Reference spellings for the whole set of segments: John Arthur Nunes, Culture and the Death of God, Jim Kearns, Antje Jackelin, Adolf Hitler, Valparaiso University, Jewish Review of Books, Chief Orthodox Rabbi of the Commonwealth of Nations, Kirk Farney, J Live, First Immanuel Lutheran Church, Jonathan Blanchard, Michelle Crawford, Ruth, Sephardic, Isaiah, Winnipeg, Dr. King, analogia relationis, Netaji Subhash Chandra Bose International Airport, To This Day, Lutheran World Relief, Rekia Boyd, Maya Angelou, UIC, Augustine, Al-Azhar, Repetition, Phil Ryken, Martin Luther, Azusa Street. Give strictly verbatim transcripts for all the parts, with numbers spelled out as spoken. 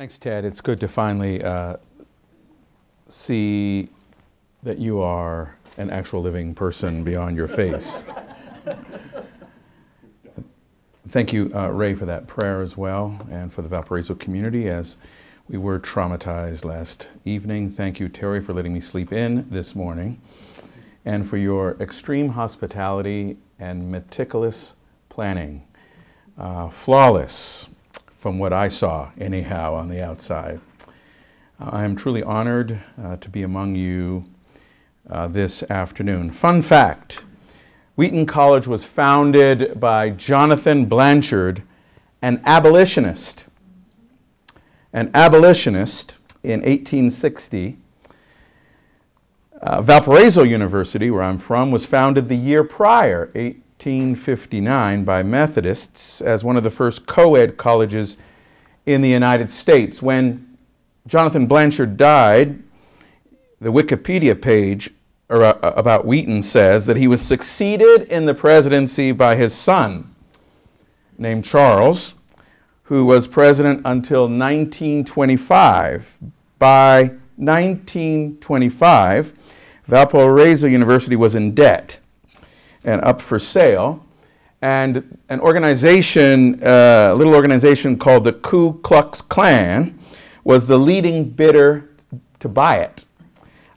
Thanks, Ted. It's good to finally uh, see that you are an actual living person beyond your face. Thank you, uh, Ray, for that prayer as well, and for the Valparaiso community as we were traumatized last evening. Thank you, Terry, for letting me sleep in this morning, and for your extreme hospitality and meticulous planning. Uh, flawless, from what I saw, anyhow, on the outside. Uh, I am truly honored uh, to be among you uh, this afternoon. Fun fact. Wheaton College was founded by Jonathan Blanchard, an abolitionist. An abolitionist in eighteen sixty. Uh, Valparaiso University, where I'm from, was founded the year prior, eighteen fifty-nine, by Methodists as one of the first co-ed colleges in the United States. When Jonathan Blanchard died, the Wikipedia page Or, uh, about Wheaton says that he was succeeded in the presidency by his son, named Charles, who was president until nineteen twenty-five. By nineteen twenty-five, Valparaiso University was in debt and up for sale, and an organization, uh, a little organization called the Ku Klux Klan, was the leading bidder to buy it,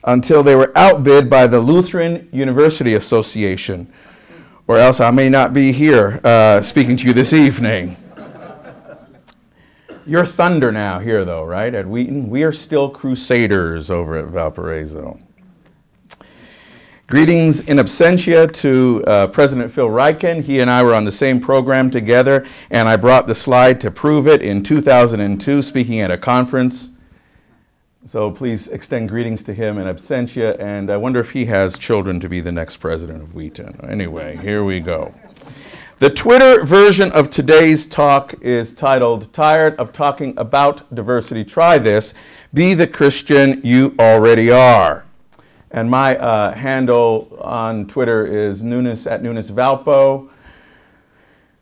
until they were outbid by the Lutheran University Association, or else I may not be here uh, speaking to you this evening. You're thunder now here, though, right, at Wheaton? We are still crusaders over at Valparaiso. Greetings in absentia to uh, President Phil Ryken. He and I were on the same program together, and I brought the slide to prove it in two thousand two, speaking at a conference. So please extend greetings to him in absentia, and I wonder if he has children to be the next president of Wheaton. Anyway, here we go. The Twitter version of today's talk is titled, "Tired of Talking About Diversity? Try This. Be the Christian You Already Are." And my uh, handle on Twitter is Nunes, at Nunes Valpo.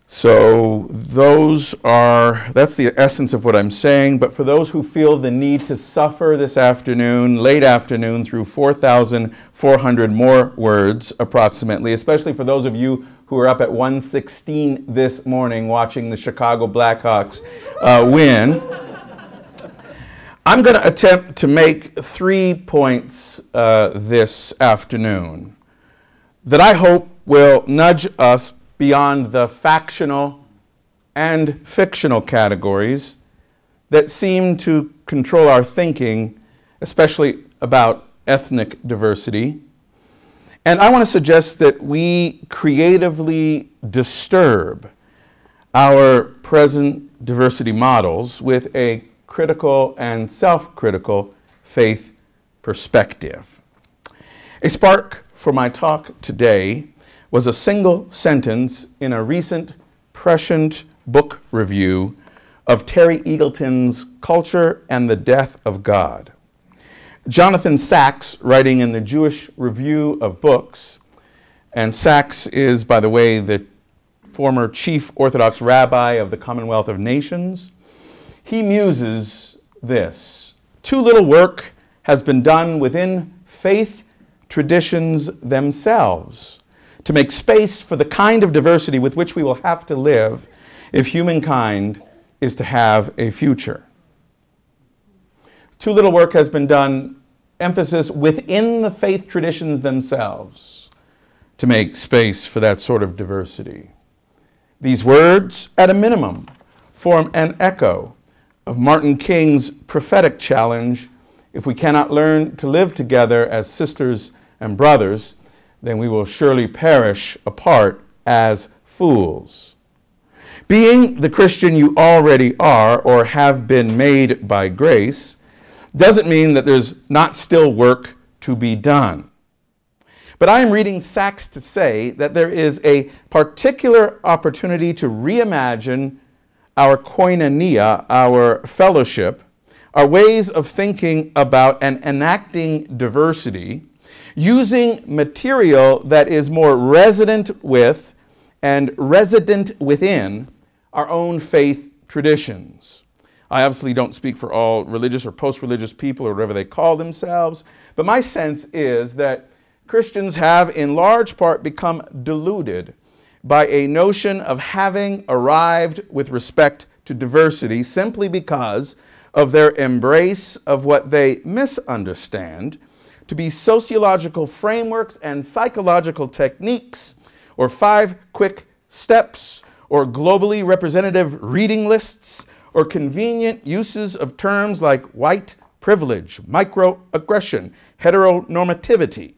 So those are, that's the essence of what I'm saying, but for those who feel the need to suffer this afternoon, late afternoon, through four thousand four hundred more words approximately, especially for those of you who are up at one sixteen this morning watching the Chicago Blackhawks uh, win, I'm going to attempt to make three points uh, this afternoon that I hope will nudge us beyond the factional and fictional categories that seem to control our thinking, especially about ethnic diversity. And I want to suggest that we creatively disturb our present diversity models with a critical and self-critical faith perspective. A spark for my talk today was a single sentence in a recent prescient book review of Terry Eagleton's Culture and the Death of God. Jonathan Sacks, writing in the Jewish Review of Books, and Sacks is, by the way, the former Chief Orthodox Rabbi of the Commonwealth of Nations, he muses this: "Too little work has been done within faith traditions themselves to make space for the kind of diversity with which we will have to live if humankind is to have a future." Too little work has been done, emphasis within the faith traditions themselves, to make space for that sort of diversity. These words, at a minimum, form an echo of Martin King's prophetic challenge: if we cannot learn to live together as sisters and brothers, then we will surely perish apart as fools. Being the Christian you already are, or have been made by grace, doesn't mean that there's not still work to be done. But I am reading Sacks to say that there is a particular opportunity to reimagine our koinonia, our fellowship, our ways of thinking about and enacting diversity, using material that is more resonant with and resident within our own faith traditions. I obviously don't speak for all religious or post-religious people or whatever they call themselves, but my sense is that Christians have in large part become deluded by a notion of having arrived with respect to diversity simply because of their embrace of what they misunderstand to be sociological frameworks and psychological techniques, or five quick steps, or globally representative reading lists, or convenient uses of terms like white privilege, microaggression, heteronormativity,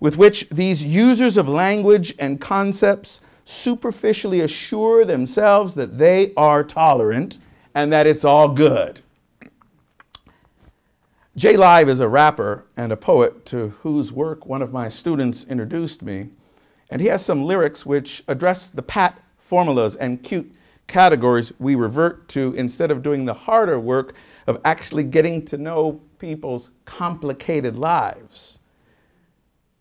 with which these users of language and concepts superficially assure themselves that they are tolerant and that it's all good. J Live is a rapper and a poet to whose work one of my students introduced me, and he has some lyrics which address the pat formulas and cute categories we revert to instead of doing the harder work of actually getting to know people's complicated lives.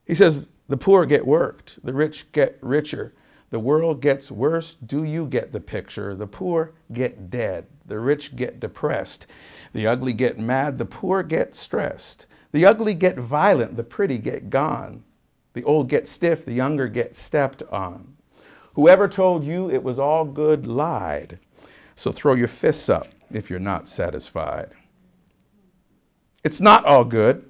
He says, "The poor get worked, the rich get richer, the world gets worse, do you get the picture? The poor get dead, the rich get depressed, the ugly get mad, the poor get stressed, the ugly get violent, the pretty get gone, the old get stiff, the younger get stepped on. Whoever told you it was all good lied, so throw your fists up if you're not satisfied." It's not all good.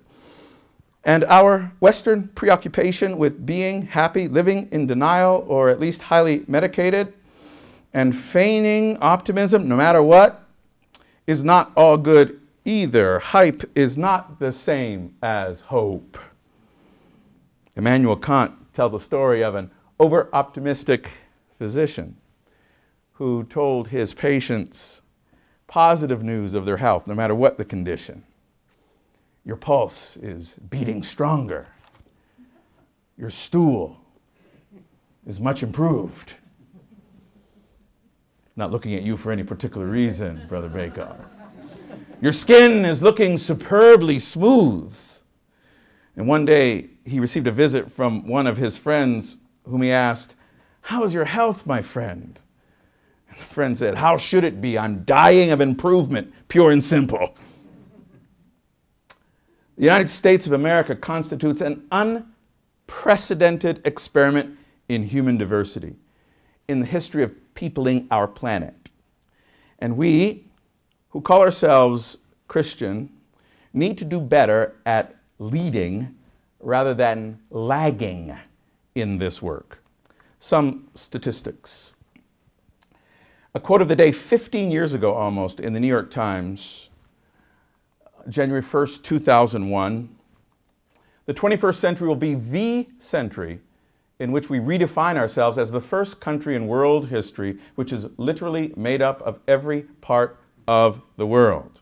And our Western preoccupation with being happy, living in denial, or at least highly medicated, and feigning optimism no matter what, is not all good either. Hype is not the same as hope. Immanuel Kant tells a story of an over-optimistic physician who told his patients positive news of their health, no matter what the condition. Your pulse is beating stronger. Your stool is much improved. Not looking at you for any particular reason, Brother Baker. Your skin is looking superbly smooth. And one day he received a visit from one of his friends whom he asked, "How is your health, my friend?" And the friend said, "How should it be? I'm dying of improvement, pure and simple." The United States of America constitutes an unprecedented experiment in human diversity in the history of peopling our planet. And we, who call ourselves Christian, need to do better at leading rather than lagging in this work. Some statistics. A quote of the day fifteen years ago almost in the New York Times, January first, two thousand one, the twenty-first century will be the century in which we redefine ourselves as the first country in world history which is literally made up of every part of the world.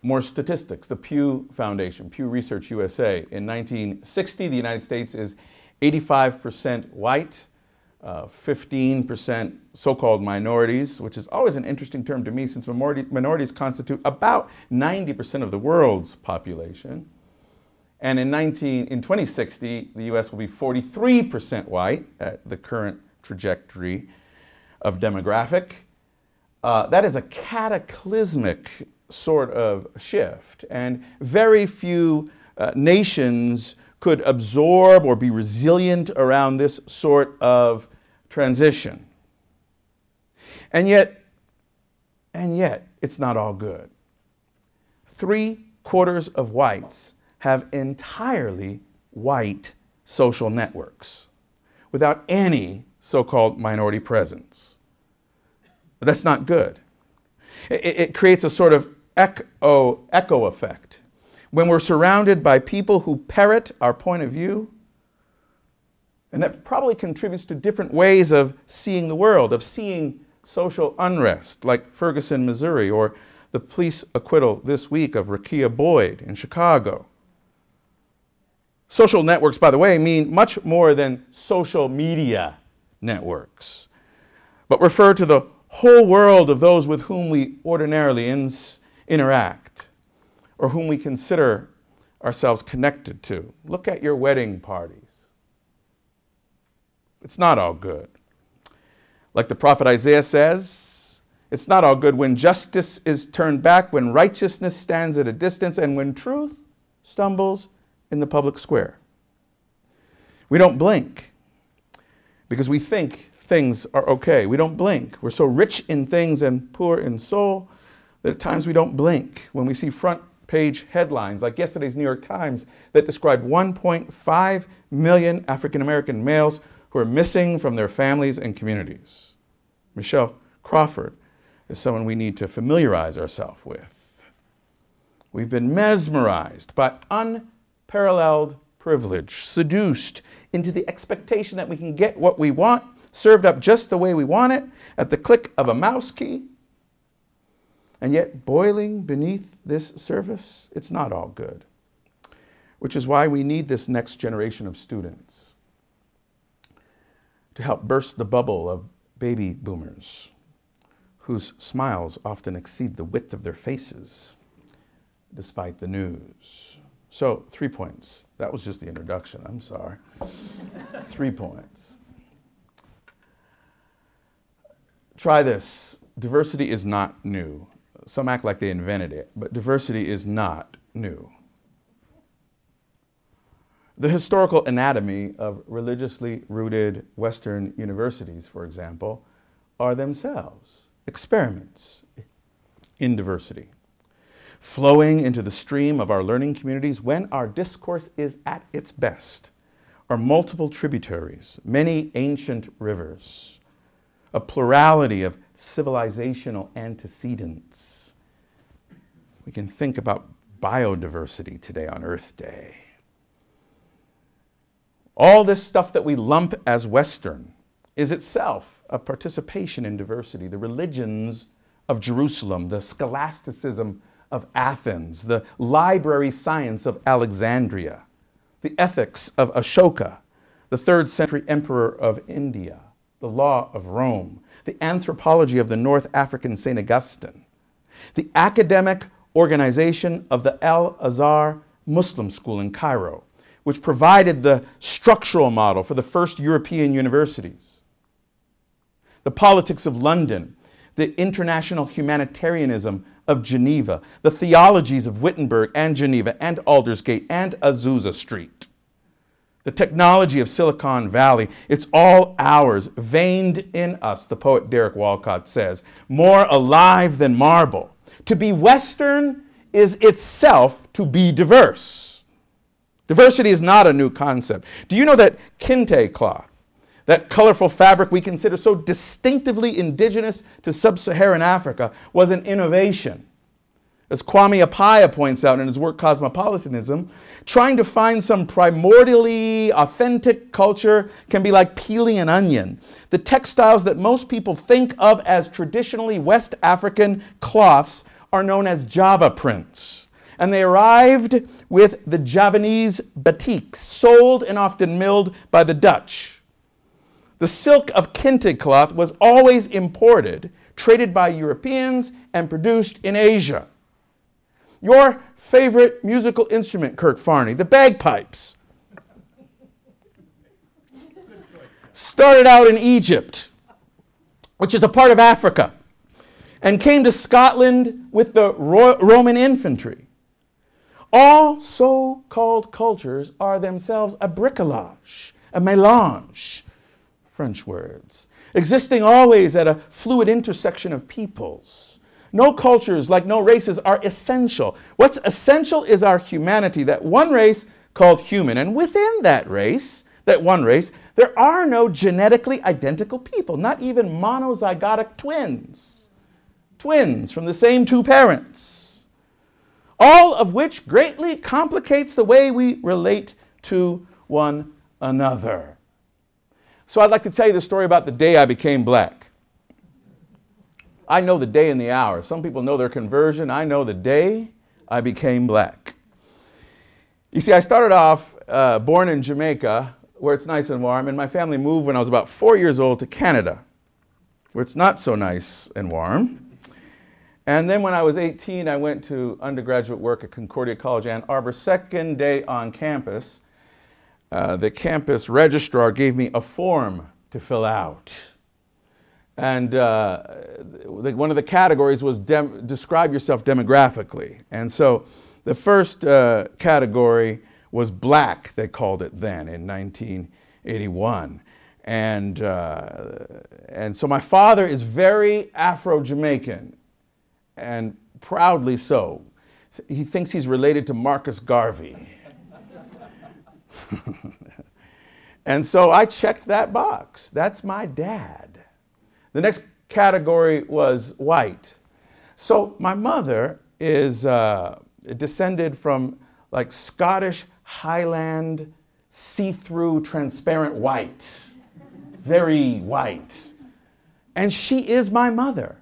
More statistics. The Pew Foundation, Pew Research U S A, in nineteen sixty, the United States is eighty-five percent white, Uh, fifteen percent so-called minorities, which is always an interesting term to me since minorities constitute about ninety percent of the world's population. And in, nineteen, in twenty sixty, the U S will be forty-three percent white at the current trajectory of demographic. Uh, that is a cataclysmic sort of shift, and very few uh, nations could absorb or be resilient around this sort of transition. And yet, and yet, it's not all good. Three quarters of whites have entirely white social networks without any so-called minority presence. But that's not good. It, it creates a sort of echo, echo effect. When we're surrounded by people who parrot our point of view, and that probably contributes to different ways of seeing the world, of seeing social unrest, like Ferguson, Missouri, or the police acquittal this week of Rekia Boyd in Chicago. Social networks, by the way, mean much more than social media networks, but refer to the whole world of those with whom we ordinarily ins- interact. Or whom we consider ourselves connected to. Look at your wedding parties. It's not all good. Like the prophet Isaiah says, It's not all good when justice is turned back, when righteousness stands at a distance, and when truth stumbles in the public square. We don't blink because we think things are okay. We don't blink. We're so rich in things and poor in soul that at times we don't blink when we see front page headlines like yesterday's New York Times that described one point five million African-American males who are missing from their families and communities. Michelle Crawford is someone we need to familiarize ourselves with. We've been mesmerized by unparalleled privilege, seduced into the expectation that we can get what we want, served up just the way we want it, at the click of a mouse key. And yet, boiling beneath this surface, it's not all good, which is why we need this next generation of students to help burst the bubble of baby boomers, whose smiles often exceed the width of their faces, despite the news. So, three points. That was just the introduction, I'm sorry. Three points. Try this. Diversity is not new. Some act like they invented it, but diversity is not new. The historical anatomy of religiously rooted Western universities, for example, are themselves experiments in diversity, flowing into the stream of our learning communities when our discourse is at its best, are multiple tributaries, many ancient rivers, a plurality of civilizational antecedents. We can think about biodiversity today on Earth Day. All this stuff that we lump as Western is itself a participation in diversity. The religions of Jerusalem, the scholasticism of Athens, the library science of Alexandria, the ethics of Ashoka, the third century emperor of India, the law of Rome, the anthropology of the North African Saint Augustine, the academic organization of the Al-Azhar Muslim School in Cairo, which provided the structural model for the first European universities, the politics of London, the international humanitarianism of Geneva, the theologies of Wittenberg and Geneva and Aldersgate and Azusa Street, the technology of Silicon Valley. It's all ours, veined in us, the poet Derek Walcott says, more alive than marble. To be Western is itself to be diverse. Diversity is not a new concept. Do you know that kente cloth, that colorful fabric we consider so distinctively indigenous to sub-Saharan Africa, was an innovation? As Kwame Appiah points out in his work Cosmopolitanism, trying to find some primordially authentic culture can be like peeling an onion. The textiles that most people think of as traditionally West African cloths are known as Java prints. And they arrived with the Javanese batiks, sold and often milled by the Dutch. The silk of kente cloth was always imported, traded by Europeans, and produced in Asia. Your favorite musical instrument, Kirk Farney, the bagpipes, started out in Egypt, which is a part of Africa, and came to Scotland with the Ro- Roman infantry. All so-called cultures are themselves a bricolage, a mélange, French words, existing always at a fluid intersection of peoples. No cultures, like no races, are essential. What's essential is our humanity, that one race called human. And within that race, that one race, there are no genetically identical people, not even monozygotic twins, twins from the same two parents, all of which greatly complicates the way we relate to one another. So I'd like to tell you the story about the day I became black. I know the day and the hour. Some people know their conversion. I know the day I became black. You see, I started off uh, born in Jamaica, where it's nice and warm, and my family moved when I was about four years old to Canada, where it's not so nice and warm. And then when I was eighteen, I went to undergraduate work at Concordia College, Ann Arbor, second day on campus. Uh, the campus registrar gave me a form to fill out. And uh, the, one of the categories was dem describe yourself demographically. And so the first uh, category was black, they called it then, in nineteen eighty-one. And, uh, and so my father is very Afro-Jamaican, and proudly so. He thinks he's related to Marcus Garvey. And so I checked that box. That's my dad. The next category was white. So my mother is uh, descended from like Scottish Highland, see-through, transparent white, very white. And she is my mother.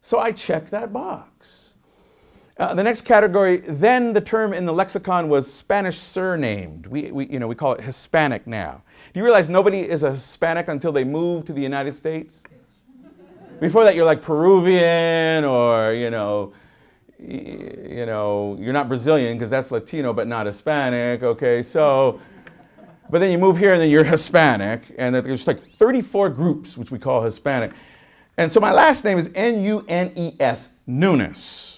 So I checked that box. Uh, the next category, then the term in the lexicon was Spanish surnamed. We, we, you know, we call it Hispanic now. Do you realize nobody is a Hispanic until they move to the United States? Before that, you're like Peruvian, or, you know, you know, you're not Brazilian because that's Latino, but not Hispanic, okay? So, but then you move here and then you're Hispanic, and there's like thirty-four groups which we call Hispanic. And so my last name is N U N E S, Nunes.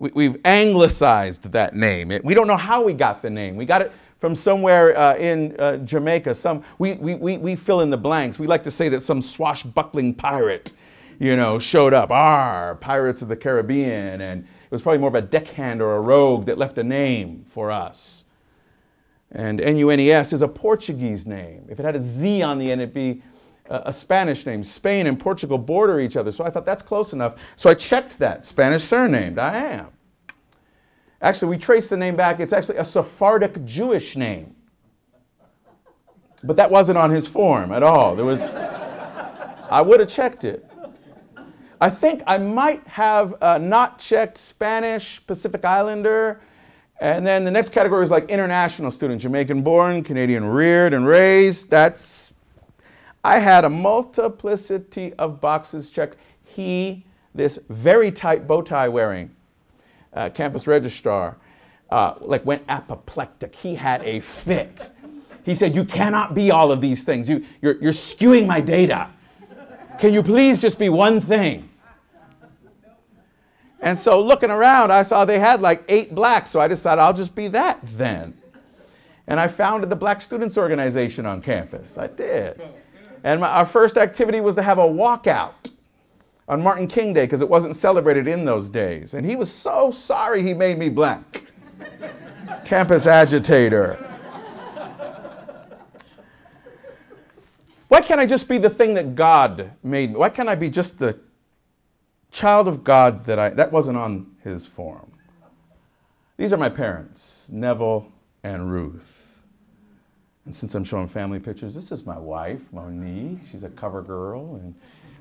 We, we've anglicized that name. It, we don't know how we got the name. We got it from somewhere uh, in uh, Jamaica. Some, we, we, we, we fill in the blanks. We like to say that some swashbuckling pirate, you know, showed up, ah, Pirates of the Caribbean, and it was probably more of a deckhand or a rogue that left a name for us. And N U N E S is a Portuguese name. If it had a Z on the end, it'd be a, a Spanish name. Spain and Portugal border each other, so I thought that's close enough. So I checked that, Spanish surnamed, I am. Actually, we traced the name back. It's actually a Sephardic Jewish name. But that wasn't on his form at all. There was, I would have checked it. I think I might have uh, not checked Spanish, Pacific Islander, and then the next category is like international student, Jamaican-born, Canadian-reared and raised. That's, I had a multiplicity of boxes checked. He, this very tight bow tie wearing uh, campus registrar, uh, like went apoplectic. He had a fit. He said, "You cannot be all of these things. You, you're, you're skewing my data. Can you please just be one thing?" And so looking around, I saw they had like eight blacks, so I decided I'll just be that then. And I founded the Black Students Organization on campus. I did. And my, our first activity was to have a walkout on Martin King Day because it wasn't celebrated in those days. And he was so sorry he made me black. Campus agitator. Why can't I just be the thing that God made me? Why can't I be just the child of God that I... That wasn't on his form. These are my parents, Neville and Ruth. And since I'm showing family pictures, this is my wife, Monique. She's a cover girl and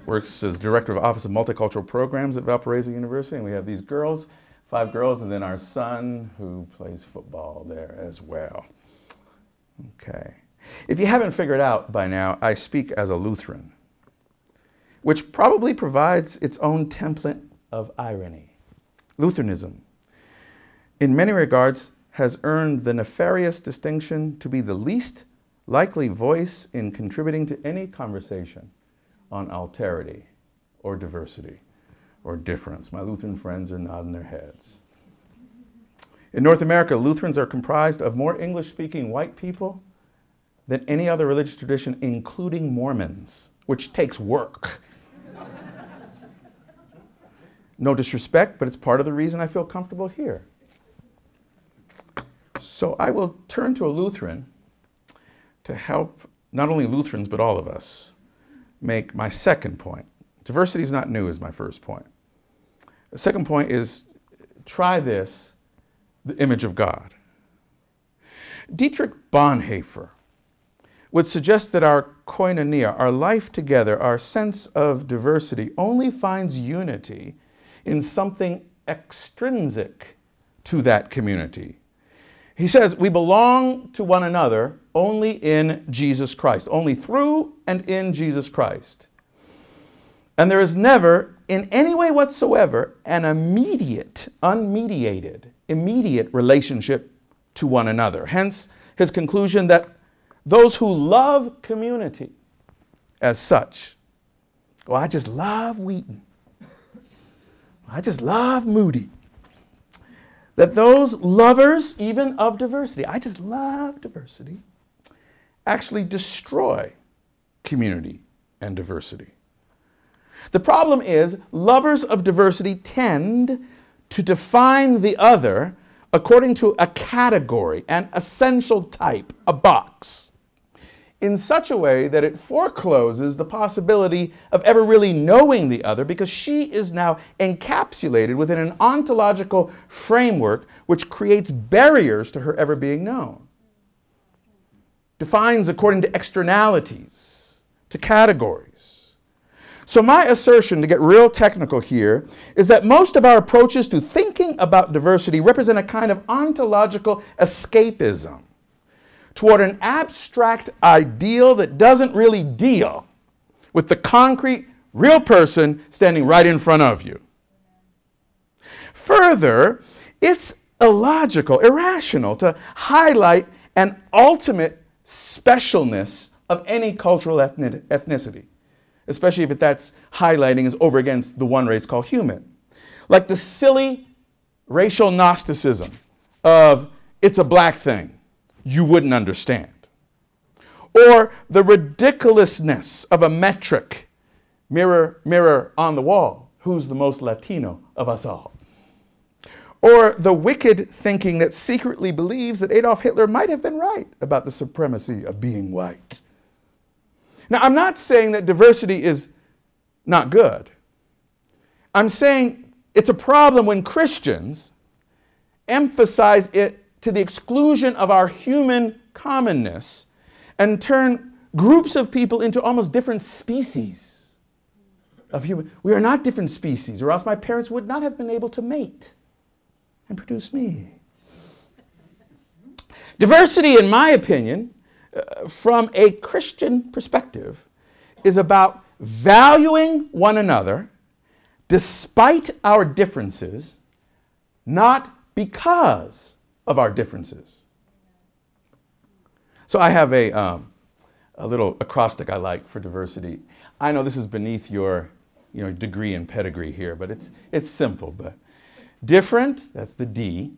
works as director of Office of Multicultural Programs at Valparaiso University. And we have these girls, five girls, and then our son who plays football there as well. Okay. If you haven't figured out by now, I speak as a Lutheran, which probably provides its own template of irony. Lutheranism, in many regards, has earned the nefarious distinction to be the least likely voice in contributing to any conversation on alterity or diversity or difference. My Lutheran friends are nodding their heads. In North America, Lutherans are comprised of more English-speaking white people than any other religious tradition, including Mormons, which takes work. No disrespect, but it's part of the reason I feel comfortable here. So I will turn to a Lutheran to help not only Lutherans, but all of us make my second point. Diversity is not new is my first point. The second point is, try this, the image of God. Dietrich Bonhoeffer would suggest that our koinonia, our life together, our sense of diversity, only finds unity in something extrinsic to that community. He says, we belong to one another only in Jesus Christ, only through and in Jesus Christ. And there is never, in any way whatsoever, an immediate, unmediated, immediate relationship to one another. Hence, his conclusion that those who love community as such Or I just love Wheaton. I just love Moody. That those lovers, even of diversity, I just love diversity, actually destroy community and diversity. The problem is lovers of diversity tend to define the other according to a category, an essential type, a box, in such a way that it forecloses the possibility of ever really knowing the other, because she is now encapsulated within an ontological framework which creates barriers to her ever being known. Defines according to externalities, to categories. So my assertion, to get real technical here, is that most of our approaches to thinking about diversity represent a kind of ontological escapism toward an abstract ideal that doesn't really deal with the concrete, real person standing right in front of you. Further, it's illogical, irrational to highlight an ultimate specialness of any cultural ethnicity, especially if that's highlighting is over against the one race called human. Like the silly racial Gnosticism of it's a black thing, you wouldn't understand. Or the ridiculousness of a metric, mirror, mirror on the wall, who's the most Latino of us all? Or the wicked thinking that secretly believes that Adolf Hitler might have been right about the supremacy of being white. Now, I'm not saying that diversity is not good. I'm saying it's a problem when Christians emphasize it to the exclusion of our human commonness and turn groups of people into almost different species of human. We are not different species, or else my parents would not have been able to mate and produce me. Diversity, in my opinion, uh, from a Christian perspective, is about valuing one another despite our differences, not because of our differences. So I have a, um, a little acrostic I like for diversity. I know this is beneath your you know, degree and pedigree here, but it's, it's simple. But different, that's the D.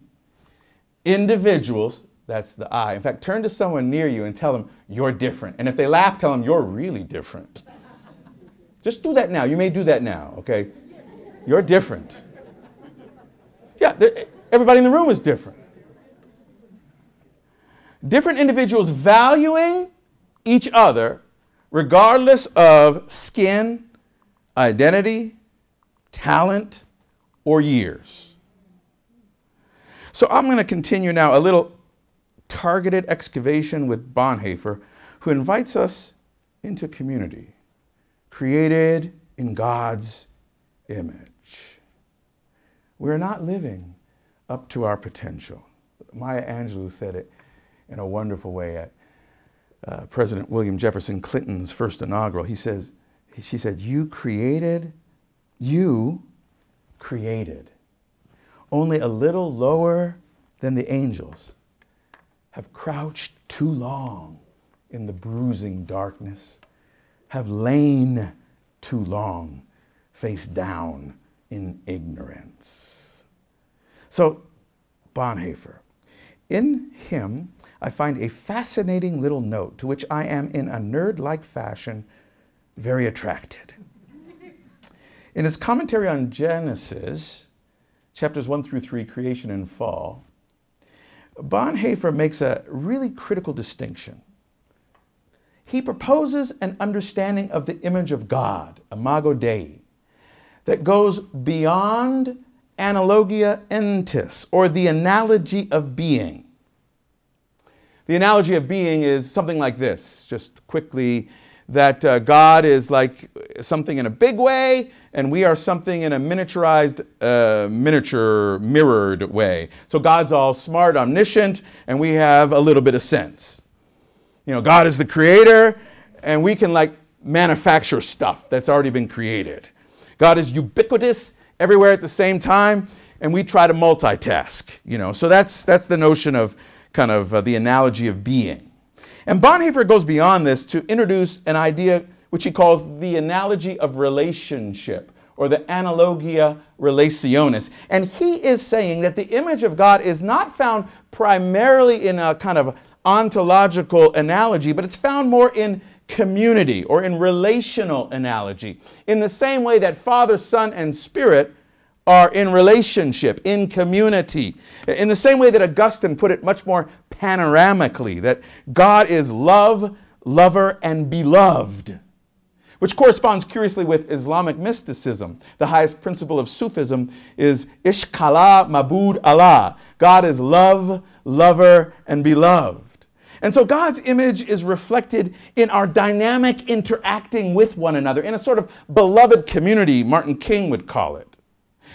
Individuals, that's the I. In fact, turn to someone near you and tell them, you're different. And if they laugh, tell them, you're really different. Just do that now. You may do that now, okay? You're different. Yeah, everybody in the room is different. Different individuals valuing each other regardless of skin, identity, talent, or years. So I'm going to continue now a little targeted excavation with Bonhoeffer, who invites us into community, created in God's image. We're not living up to our potential. Maya Angelou said it in a wonderful way at uh, President William Jefferson Clinton's first inaugural. He says, she said, you created, you created, only a little lower than the angels, have crouched too long in the bruising darkness, have lain too long, face down in ignorance. So Bonhoeffer, in him I find a fascinating little note to which I am in a nerd-like fashion very attracted. In his commentary on Genesis, chapters one through three, creation and fall, Bonhoeffer makes a really critical distinction. He proposes an understanding of the image of God, imago Dei, that goes beyond analogia entis, or the analogy of being. The analogy of being is something like this, just quickly, that uh, God is like something in a big way, and we are something in a miniaturized, uh, miniature, mirrored way. So God's all smart, omniscient, and we have a little bit of sense. You know, God is the creator, and we can like manufacture stuff that's already been created. God is ubiquitous, everywhere at the same time, and we try to multitask. You know, so that's, that's the notion of kind of uh, the analogy of being. And Bonhoeffer goes beyond this to introduce an idea which he calls the analogy of relationship, or the analogia relationis. And he is saying that the image of God is not found primarily in a kind of ontological analogy, but it's found more in community or in relational analogy. In the same way that Father, Son, and Spirit are in relationship, in community. In the same way that Augustine put it much more panoramically, that God is love, lover, and beloved, which corresponds curiously with Islamic mysticism. The highest principle of Sufism is Ishkala Mabud Allah. God is love, lover, and beloved. And so God's image is reflected in our dynamic interacting with one another in a sort of beloved community, Martin King would call it.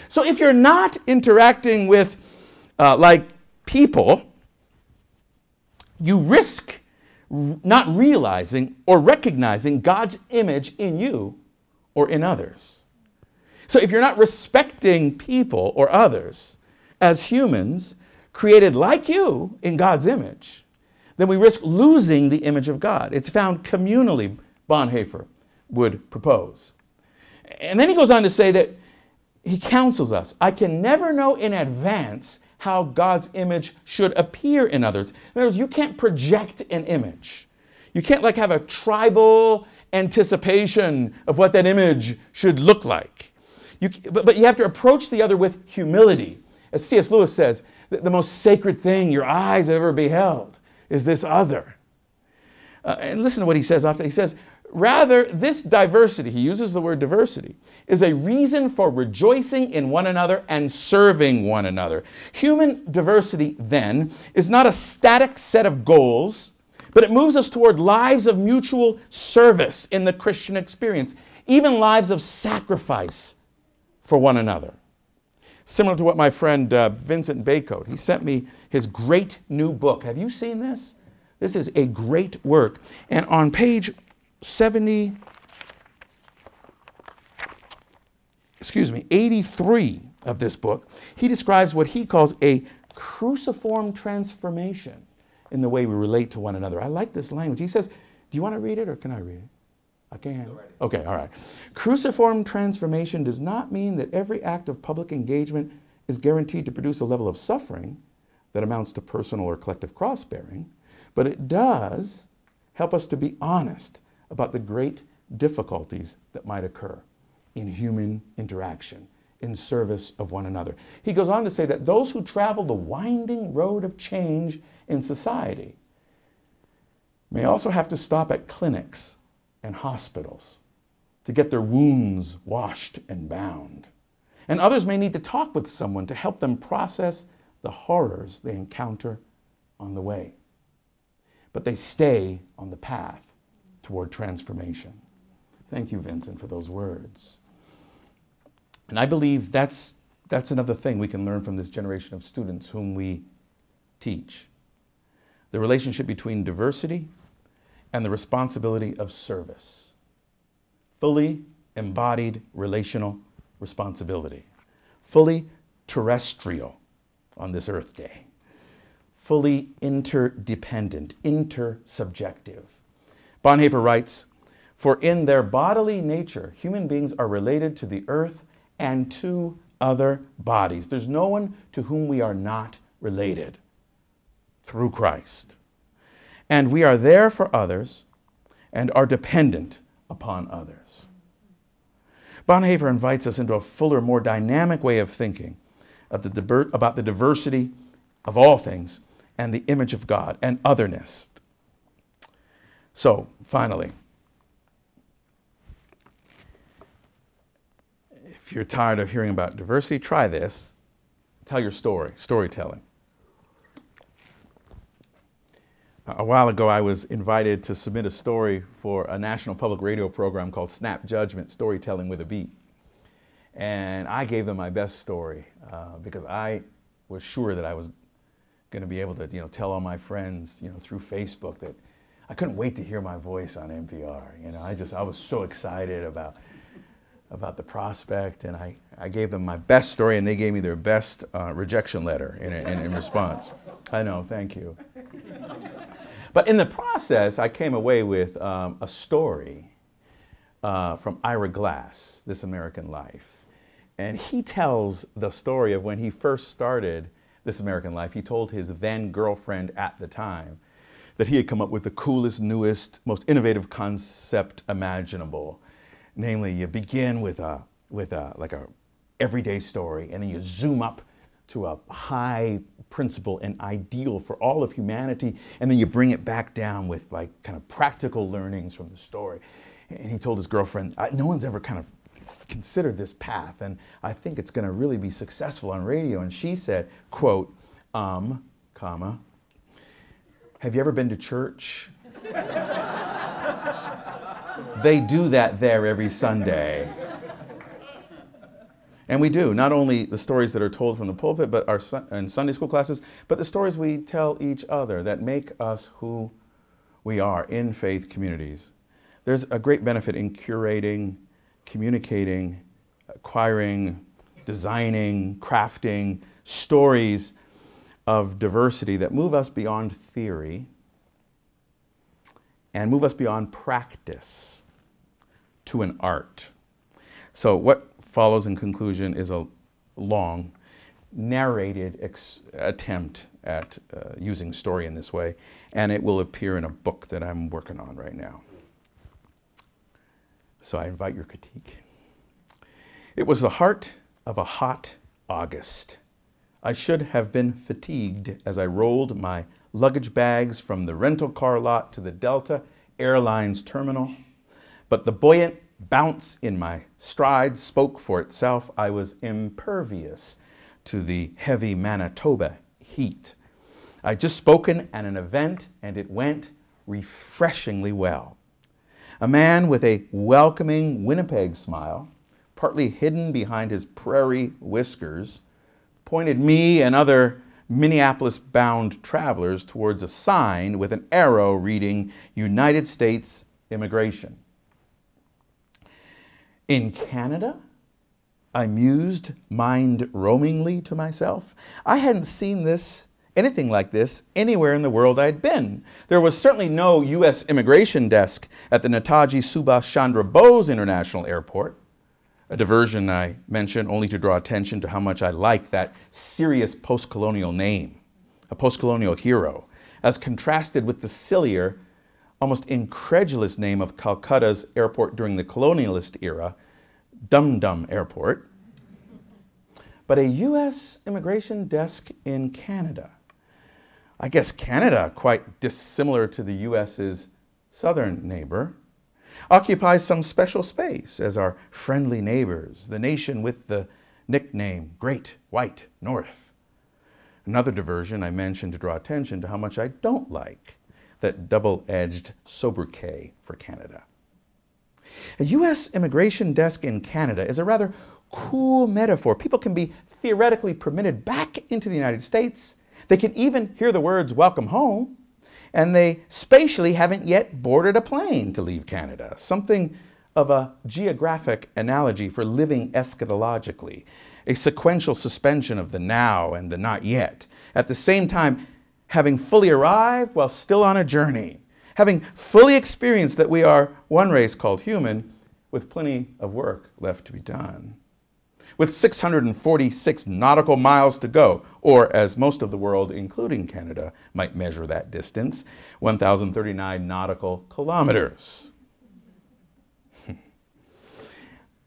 So if you're not interacting with, uh, like, people, you risk not realizing or recognizing God's image in you or in others. So if you're not respecting people or others as humans created like you in God's image, then we risk losing the image of God. It's found communally, Bonhoeffer would propose. And then he goes on to say that he counsels us. I can never know in advance how God's image should appear in others. In other words, you can't project an image. You can't like have a tribal anticipation of what that image should look like. You, but, but you have to approach the other with humility. As C S Lewis says, the, the most sacred thing your eyes have ever beheld is this other. Uh, and listen to what he says after. He says, rather, this diversity, he uses the word diversity, is a reason for rejoicing in one another and serving one another. Human diversity, then, is not a static set of goals, but it moves us toward lives of mutual service in the Christian experience, even lives of sacrifice for one another. Similar to what my friend uh, Vincent Bacot, he sent me his great new book. Have you seen this? This is a great work. And on page seventy, excuse me, eighty-three of this book, he describes what he calls a cruciform transformation in the way we relate to one another. I like this language. He says, do you want to read it or can I read it? I can. Okay, all right. Cruciform transformation does not mean that every act of public engagement is guaranteed to produce a level of suffering that amounts to personal or collective cross-bearing, but it does help us to be honest about the great difficulties that might occur in human interaction, in service of one another. He goes on to say that those who travel the winding road of change in society may also have to stop at clinics and hospitals to get their wounds washed and bound. And others may need to talk with someone to help them process the horrors they encounter on the way. But they stay on the path toward transformation. Thank you, Vincent, for those words. And I believe that's, that's another thing we can learn from this generation of students whom we teach. The relationship between diversity and the responsibility of service. Fully embodied relational responsibility. Fully terrestrial on this Earth Day. Fully interdependent, intersubjective. Bonhoeffer writes, for in their bodily nature, human beings are related to the earth and to other bodies. There's no one to whom we are not related through Christ. And we are there for others and are dependent upon others. Bonhoeffer invites us into a fuller, more dynamic way of thinking of the about the diversity of all things and the image of God and otherness. So, finally, if you're tired of hearing about diversity, try this. Tell your story, storytelling. A while ago, I was invited to submit a story for a national public radio program called Snap Judgment, Storytelling with a Beat. And I gave them my best story uh, because I was sure that I was going to be able to, you know, tell all my friends, you know, through Facebook that I couldn't wait to hear my voice on N P R. You know, I just, I was so excited about, about the prospect, and I, I gave them my best story, and they gave me their best uh, rejection letter in, in, in response. I know, thank you. But in the process, I came away with um, a story uh, from Ira Glass, This American Life. And he tells the story of when he first started This American Life. He told his then girlfriend at the time that he had come up with the coolest, newest, most innovative concept imaginable. Namely, you begin with a, with a, like a everyday story, and then you zoom up to a high principle and ideal for all of humanity, and then you bring it back down with like kind of practical learnings from the story. And he told his girlfriend, no one's ever kind of considered this path, and I think it's gonna really be successful on radio. And she said, quote, um, comma, have you ever been to church? They do that there every Sunday. And we do, not only the stories that are told from the pulpit but our su and Sunday school classes, but the stories we tell each other that make us who we are in faith communities. There's a great benefit in curating, communicating, acquiring, designing, crafting stories of diversity that move us beyond theory and move us beyond practice to an art. So what follows in conclusion is a long, narrated ex attempt at uh, using story in this way, and it will appear in a book that I'm working on right now. So I invite your critique. It was the heart of a hot August. I should have been fatigued as I rolled my luggage bags from the rental car lot to the Delta Airlines terminal, but the buoyant bounce in my stride spoke for itself. I was impervious to the heavy Manitoba heat. I'd just spoken at an event and it went refreshingly well. A man with a welcoming Winnipeg smile, partly hidden behind his prairie whiskers, pointed me and other Minneapolis-bound travelers towards a sign with an arrow reading United States Immigration. In Canada, I mused, mind roamingly to myself. I hadn't seen this, anything like this, anywhere in the world I'd been. There was certainly no U S immigration desk at the Netaji Subhash Chandra Bose International Airport, a diversion I mention only to draw attention to how much I like that serious post-colonial name, a post-colonial hero, as contrasted with the sillier, almost incredulous name of Calcutta's airport during the colonialist era, Dum Dum Airport. But a U S immigration desk in Canada. I guess Canada, quite dissimilar to the U S's southern neighbor, occupies some special space as our friendly neighbors, the nation with the nickname Great White North. Another diversion I mentioned to draw attention to how much I don't like that double-edged sobriquet for Canada. A U S immigration desk in Canada is a rather cool metaphor. People can be theoretically permitted back into the United States. They can even hear the words, welcome home, and they spatially haven't yet boarded a plane to leave Canada. Something of a geographic analogy for living eschatologically, a sequential suspension of the now and the not yet. At the same time, having fully arrived while still on a journey, having fully experienced that we are one race called human, with plenty of work left to be done. With six hundred forty-six nautical miles to go, or as most of the world, including Canada, might measure that distance, one thousand thirty-nine nautical kilometers.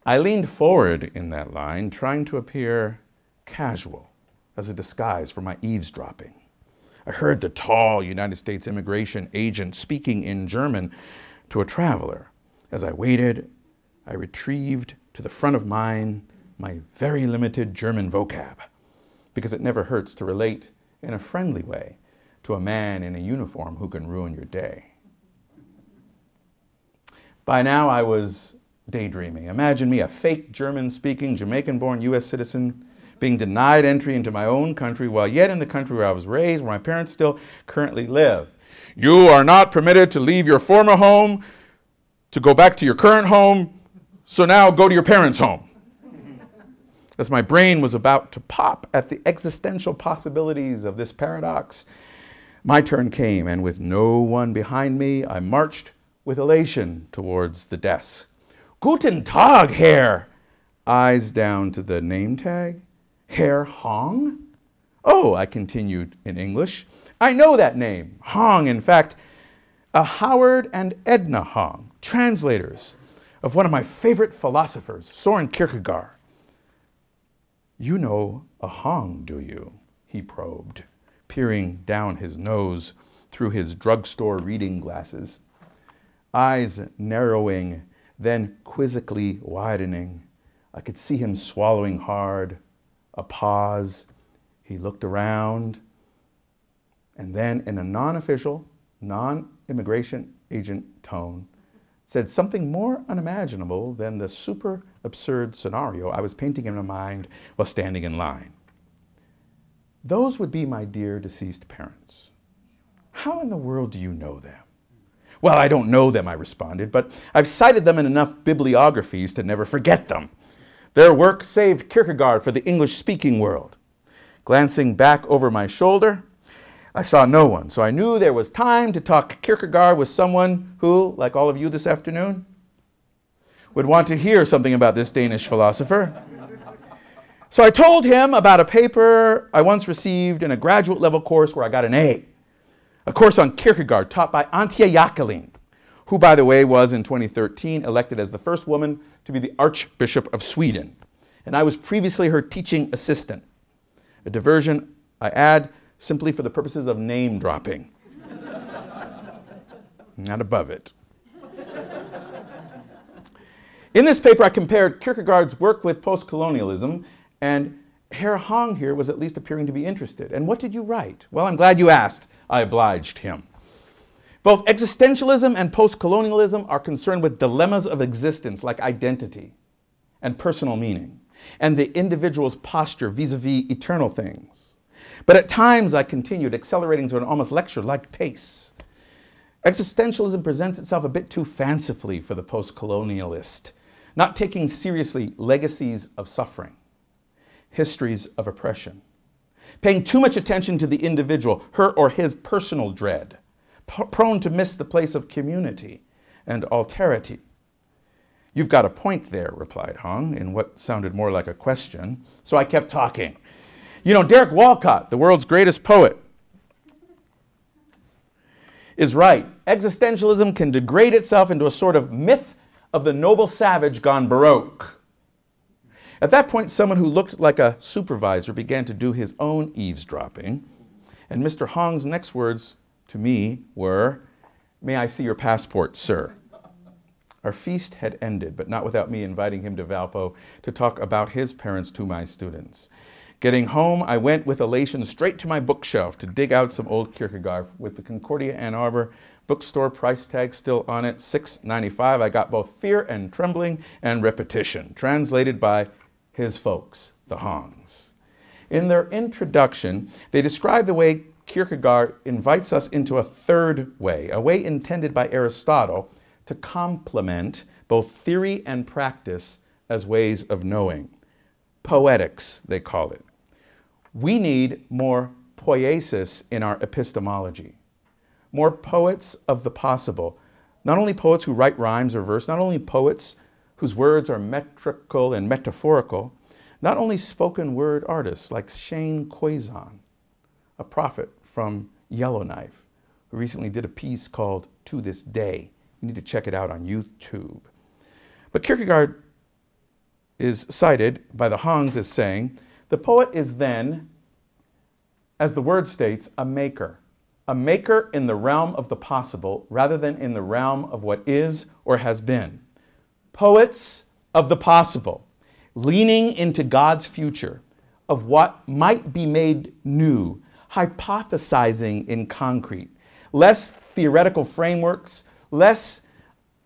I leaned forward in that line, trying to appear casual as a disguise for my eavesdropping. I heard the tall United States immigration agent speaking in German to a traveler. As I waited, I retrieved to the front of mine my very limited German vocab, because it never hurts to relate in a friendly way to a man in a uniform who can ruin your day. By now I was daydreaming. Imagine me, a fake German-speaking, Jamaican-born U S citizen, being denied entry into my own country while yet in the country where I was raised, where my parents still currently live. You are not permitted to leave your former home to go back to your current home, so now go to your parents' home. As my brain was about to pop at the existential possibilities of this paradox, my turn came, and with no one behind me, I marched with elation towards the desk, Guten Tag, Herr. Eyes down to the name tag. Herr Hong? Oh, I continued in English. I know that name, Hong, in fact. A Howard and Edna Hong, translators of one of my favorite philosophers, Soren Kierkegaard. You know a Hong, do you? He probed, peering down his nose through his drugstore reading glasses, eyes narrowing, then quizzically widening. I could see him swallowing hard, a pause. He looked around, and then in a non-official, non-immigration agent tone, said something more unimaginable than the super absurd scenario I was painting in my mind while standing in line. Those would be my dear deceased parents. How in the world do you know them? Well, I don't know them, I responded, but I've cited them in enough bibliographies to never forget them. Their work saved Kierkegaard for the English-speaking world. Glancing back over my shoulder, I saw no one, so I knew there was time to talk Kierkegaard with someone who, like all of you this afternoon, would want to hear something about this Danish philosopher. So I told him about a paper I once received in a graduate level course where I got an A, a course on Kierkegaard taught by Antje Jackelin, who, by the way, was in twenty thirteen elected as the first woman to be the Archbishop of Sweden. And I was previously her teaching assistant. A diversion, I add, simply for the purposes of name dropping. Not above it. In this paper, I compared Kierkegaard's work with post-colonialism, and Herr Hong here was at least appearing to be interested. And what did you write? Well, I'm glad you asked. I obliged him. Both existentialism and post-colonialism are concerned with dilemmas of existence, like identity and personal meaning, and the individual's posture vis-a-vis eternal things. But at times I continued, accelerating to an almost lecture-like pace. Existentialism presents itself a bit too fancifully for the post-colonialist, not taking seriously legacies of suffering, histories of oppression, paying too much attention to the individual, her or his personal dread, prone to miss the place of community and alterity. You've got a point there, replied Hong, in what sounded more like a question, so I kept talking. You know, Derek Walcott, the world's greatest poet, is right. Existentialism can degrade itself into a sort of myth of the noble savage gone baroque. At that point, someone who looked like a supervisor began to do his own eavesdropping, and Mister Hong's next words to me were, "May I see your passport, sir?" Our feast had ended, but not without me inviting him to Valpo to talk about his parents to my students. Getting home, I went with elation straight to my bookshelf to dig out some old Kierkegaard with the Concordia Ann Arbor bookstore price tag still on it, six ninety-five. I got both Fear and Trembling and Repetition, translated by his folks, the Hongs. In their introduction, they describe the way Kierkegaard invites us into a third way, a way intended by Aristotle to complement both theory and practice as ways of knowing. Poetics, they call it. We need more poiesis in our epistemology, more poets of the possible, not only poets who write rhymes or verse, not only poets whose words are metrical and metaphorical, not only spoken word artists like Shane Quaison, a prophet from Yellowknife, who recently did a piece called To This Day. You need to check it out on YouTube. But Kierkegaard is cited by the Hongs as saying, the poet is then, as the word states, a maker. A maker in the realm of the possible rather than in the realm of what is or has been. Poets of the possible, leaning into God's future, of what might be made new, hypothesizing in concrete, less theoretical frameworks, less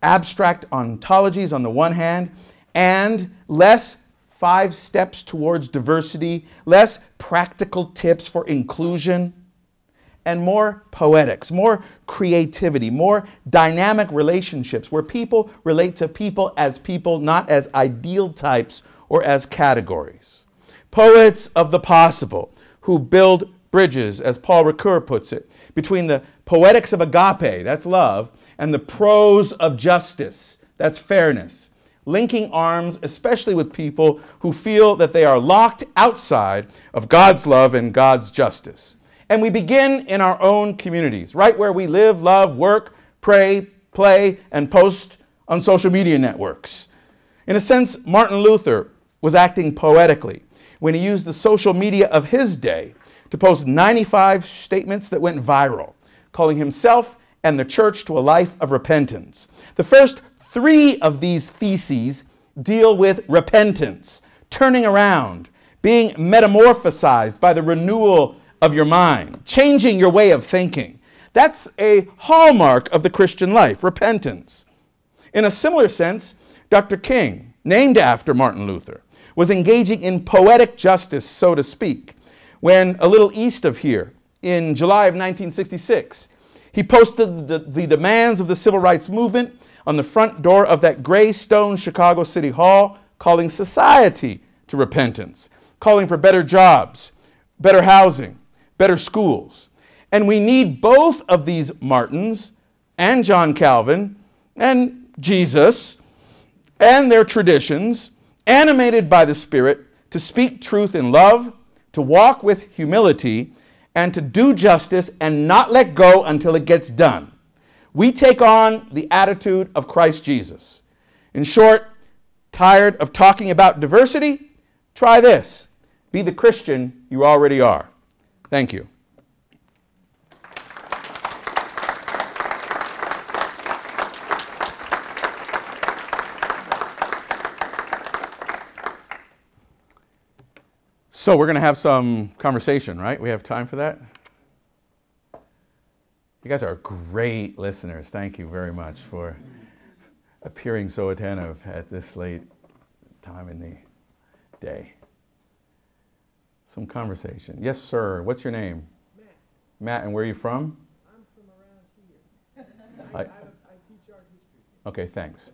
abstract ontologies on the one hand, and less five steps towards diversity, less practical tips for inclusion, and more poetics, more creativity, more dynamic relationships where people relate to people as people, not as ideal types or as categories. Poets of the possible who build bridges, as Paul Ricoeur puts it, between the poetics of agape, that's love, and the prose of justice, that's fairness. linking arms, especially with people who feel that they are locked outside of God's love and God's justice. And we begin in our own communities, right where we live, love, work, pray, play, and post on social media networks. In a sense, Martin Luther was acting poetically when he used the social media of his day to post ninety-five statements that went viral, calling himself and the church to a life of repentance. The first three of these theses deal with repentance, turning around, being metamorphosized by the renewal of your mind, changing your way of thinking. That's a hallmark of the Christian life, repentance. In a similar sense, Doctor King, named after Martin Luther, was engaging in poetic justice, so to speak, when a little east of here, in July of nineteen sixty-six, he posted the, the demands of the civil rights movement on the front door of that gray stone Chicago City Hall, calling society to repentance, calling for better jobs, better housing, better schools. And we need both of these Martins and John Calvin and Jesus and their traditions, animated by the Spirit, to speak truth in love, to walk with humility, and to do justice and not let go until it gets done. We take on the attitude of Christ Jesus. In short, tired of talking about diversity? Try this. Be the Christian you already are. Thank you. So we're going to have some conversation, right? We have time for that? You guys are great listeners. Thank you very much for appearing so attentive at this late time in the day. Some conversation. Yes, sir. What's your name? Matt. Matt, and where are you from? I'm from around here. I, I, I teach art history. Okay, thanks.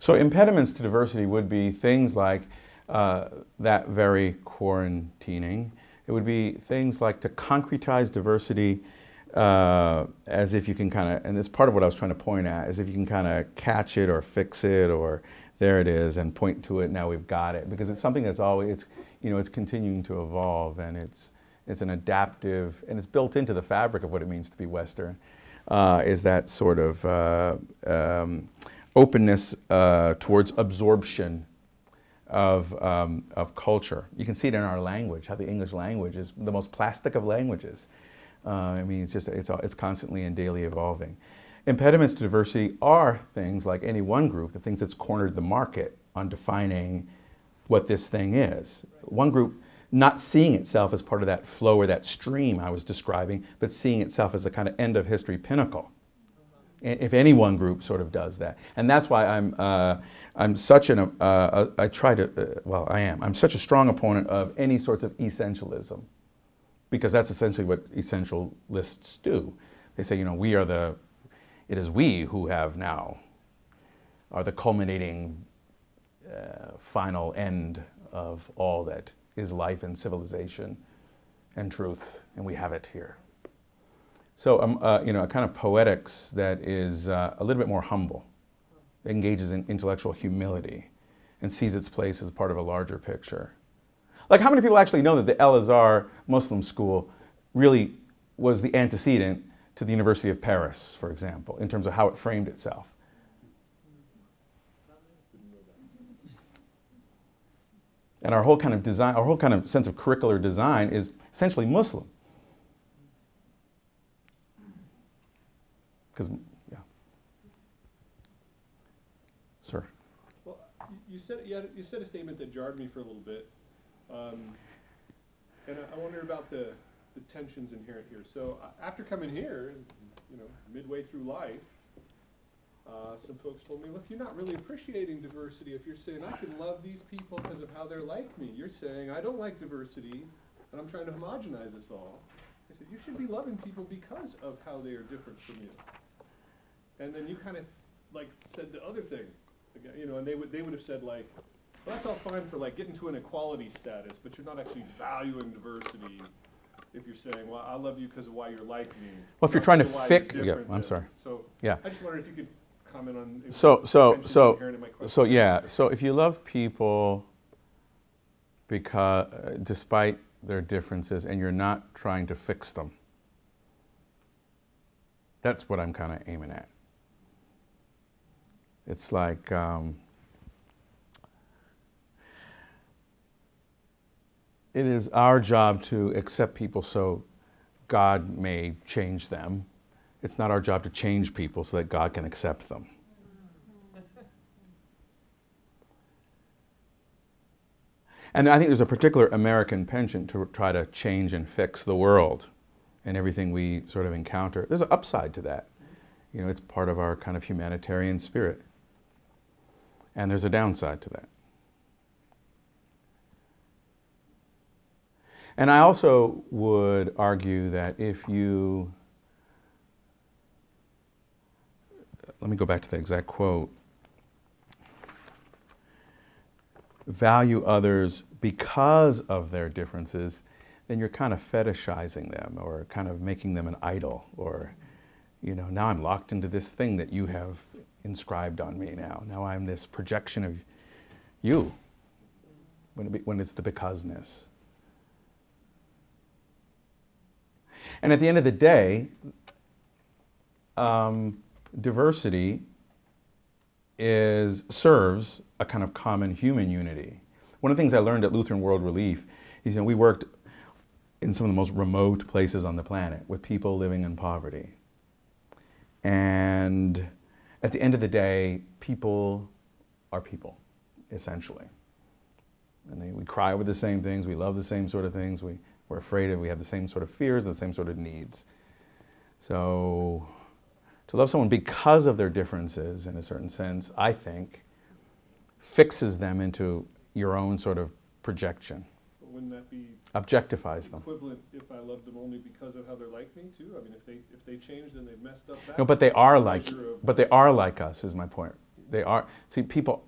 So impediments to diversity would be things like uh, that very quarantining. It would be things like to concretize diversity uh, as if you can kind of, and this is part of what I was trying to point at, as if you can kind of catch it or fix it or there it is and point to it, now we've got it. Because it's something that's always, it's, you know, it's continuing to evolve and it's, it's an adaptive, and it's built into the fabric of what it means to be Western, uh, is that sort of, uh, um, openness uh, towards absorption of, um, of culture. You can see it in our language, how the English language is the most plastic of languages. Uh, I mean, it's just, it's, it's constantly and daily evolving. Impediments to diversity are things like any one group, the things that's cornered the market on defining what this thing is. One group not seeing itself as part of that flow or that stream I was describing, but seeing itself as a kind of end of history pinnacle. If any one group sort of does that. And that's why I'm, uh, I'm such an, uh, uh, I try to, uh, well, I am, I'm such a strong opponent of any sorts of essentialism. Because that's essentially what essentialists do. They say, you know, we are the, it is we who have now, are the culminating uh, final end of all that is life and civilization and truth, and we have it here. So, um, uh, you know, a kind of poetics that is uh, a little bit more humble, engages in intellectual humility, and sees its place as part of a larger picture. Like, how many people actually know that the El Azhar Muslim School really was the antecedent to the University of Paris, for example, in terms of how it framed itself? And our whole kind of design, our whole kind of sense of curricular design is essentially Muslim. Because, yeah. Sir. Well, you said, you, had, you said a statement that jarred me for a little bit. Um, and I, I wonder about the, the tensions inherent here. So uh, after coming here, you know, midway through life, Uh, some folks told me, look, you're not really appreciating diversity if you're saying, I can love these people because of how they're like me. You're saying, I don't like diversity, and I'm trying to homogenize us all. I said, you should be loving people because of how they are different from you. And then you kind of, like, said the other thing. You know, and they would, they would have said, like, well, that's all fine for, like, getting to an equality status, but you're not actually valuing diversity if you're saying, well, I love you because of why you're like me. Well, if you're trying to fix, yeah, I'm sorry. So yeah. I just wondered if you could comment on. So, so, so, so, yeah. So if you love people because, uh, despite their differences, and you're not trying to fix them, that's what I'm kind of aiming at. It's like, um, it is our job to accept people so God may change them. It's not our job to change people so that God can accept them. And I think there's a particular American penchant to try to change and fix the world and everything we sort of encounter. There's an upside to that. You know, it's part of our kind of humanitarian spirit. And there's a downside to that. And I also would argue that if you, let me go back to the exact quote, value others because of their differences, then you're kind of fetishizing them or kind of making them an idol, or, you know, now I'm locked into this thing that you have inscribed on me now. Now I'm this projection of you, when, it be, when it's the becauseness. And at the end of the day, um, diversity is, serves a kind of common human unity. One of the things I learned at Lutheran World Relief is, you know, we worked in some of the most remote places on the planet with people living in poverty. And at the end of the day, people are people, essentially. And they, we cry over the same things, we love the same sort of things, we, we're afraid of, we have the same sort of fears, the same sort of needs. So to love someone because of their differences, in a certain sense, I think, fixes them into your own sort of projection. But wouldn't that be objectifies them? Equivalent if I love them only because of how they're like me too? I mean, if they, if they change, then they've messed up that. No, but they are like, but they are like us, is my point. They are, see, people,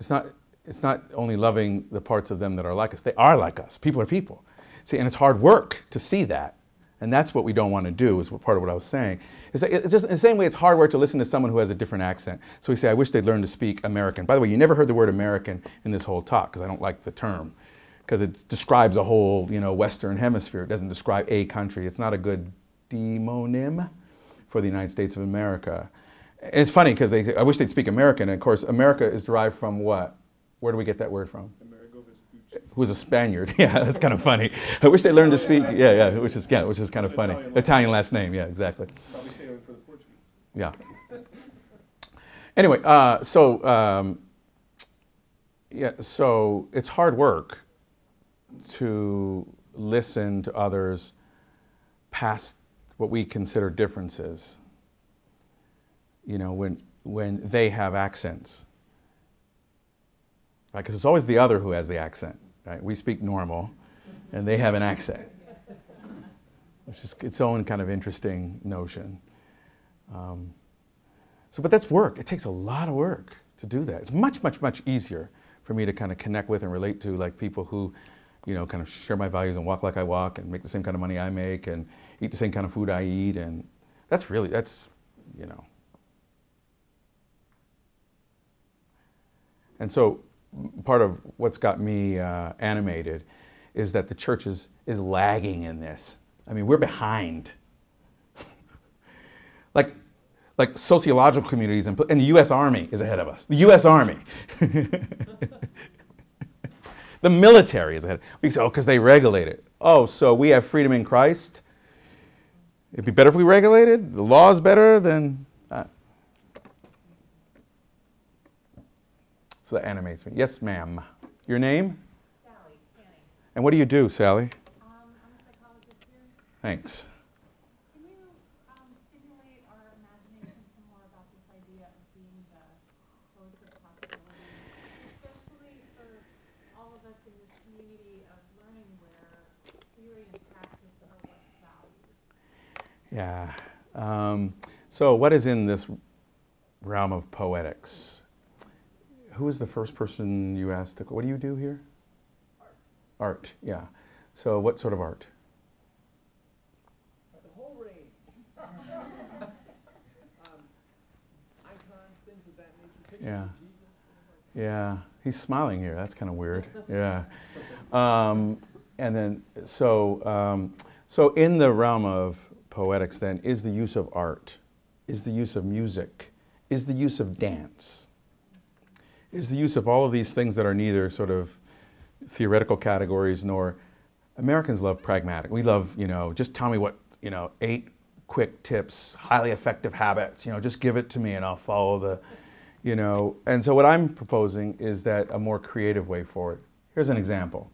it's not, it's not only loving the parts of them that are like us. They are like us. People are people. See, and it's hard work to see that. And that's what we don't want to do, is what part of what I was saying. It's, it's just in the same way it's hard work to listen to someone who has a different accent. So we say, I wish they'd learn to speak American. By the way, you never heard the word American in this whole talk, because I don't like the term. Because it describes a whole, you know, Western hemisphere. It doesn't describe a country. It's not a good demonym for the United States of America. It's funny, because they say, I wish they'd speak American. And of course, America is derived from what? Where do we get that word from? Who's a Spaniard? Yeah, that's kind of funny. I wish they learned to speak. Yeah, yeah, which is yeah, which is kind of funny. Italian last name. Yeah, exactly. Probably sailing for the Portuguese. Yeah. Anyway, uh, so um, yeah, so it's hard work to listen to others past what we consider differences. You know, when when they have accents, right? Because it's always the other who has the accent. Right? We speak normal, and they have an accent, which is its own kind of interesting notion. Um, so, but that's work. It takes a lot of work to do that. It's much, much, much easier for me to kind of connect with and relate to, like, people who, you know, kind of share my values and walk like I walk and make the same kind of money I make and eat the same kind of food I eat. And that's really, that's, you know. And so, part of what's got me uh, animated is that the church is, is lagging in this. I mean, we're behind. like, like sociological communities and, and the U S Army is ahead of us. The U S Army. The military is ahead. We say, oh, because they regulate it. Oh, so we have freedom in Christ. It'd be better if we regulated. The law is better than. So that animates me. Yes, ma'am. Your name? Sally. Sally. And what do you do, Sally? Um, I'm a psychologist here. Thanks. Can you um, stimulate our imagination some more about this idea of being community of learning where theory and praxis are what's valued? Yeah. Um, so what is in this realm of poetics? Who was the first person you asked, what do you do here? Art. Art, yeah. So what sort of art? The whole range. um, icons, things of that nature, pictures yeah. of Jesus. Like yeah, he's smiling here. That's kind of weird. Yeah. Um, and then, so, um, so in the realm of poetics then, is the use of art, is the use of music, is the use of dance, is the use of all of these things that are neither sort of theoretical categories nor Americans love pragmatic. We love, you know, just tell me what, you know, eight quick tips, highly effective habits, you know, just give it to me and I'll follow the, you know. And so what I'm proposing is that a more creative way forward. Here's an example.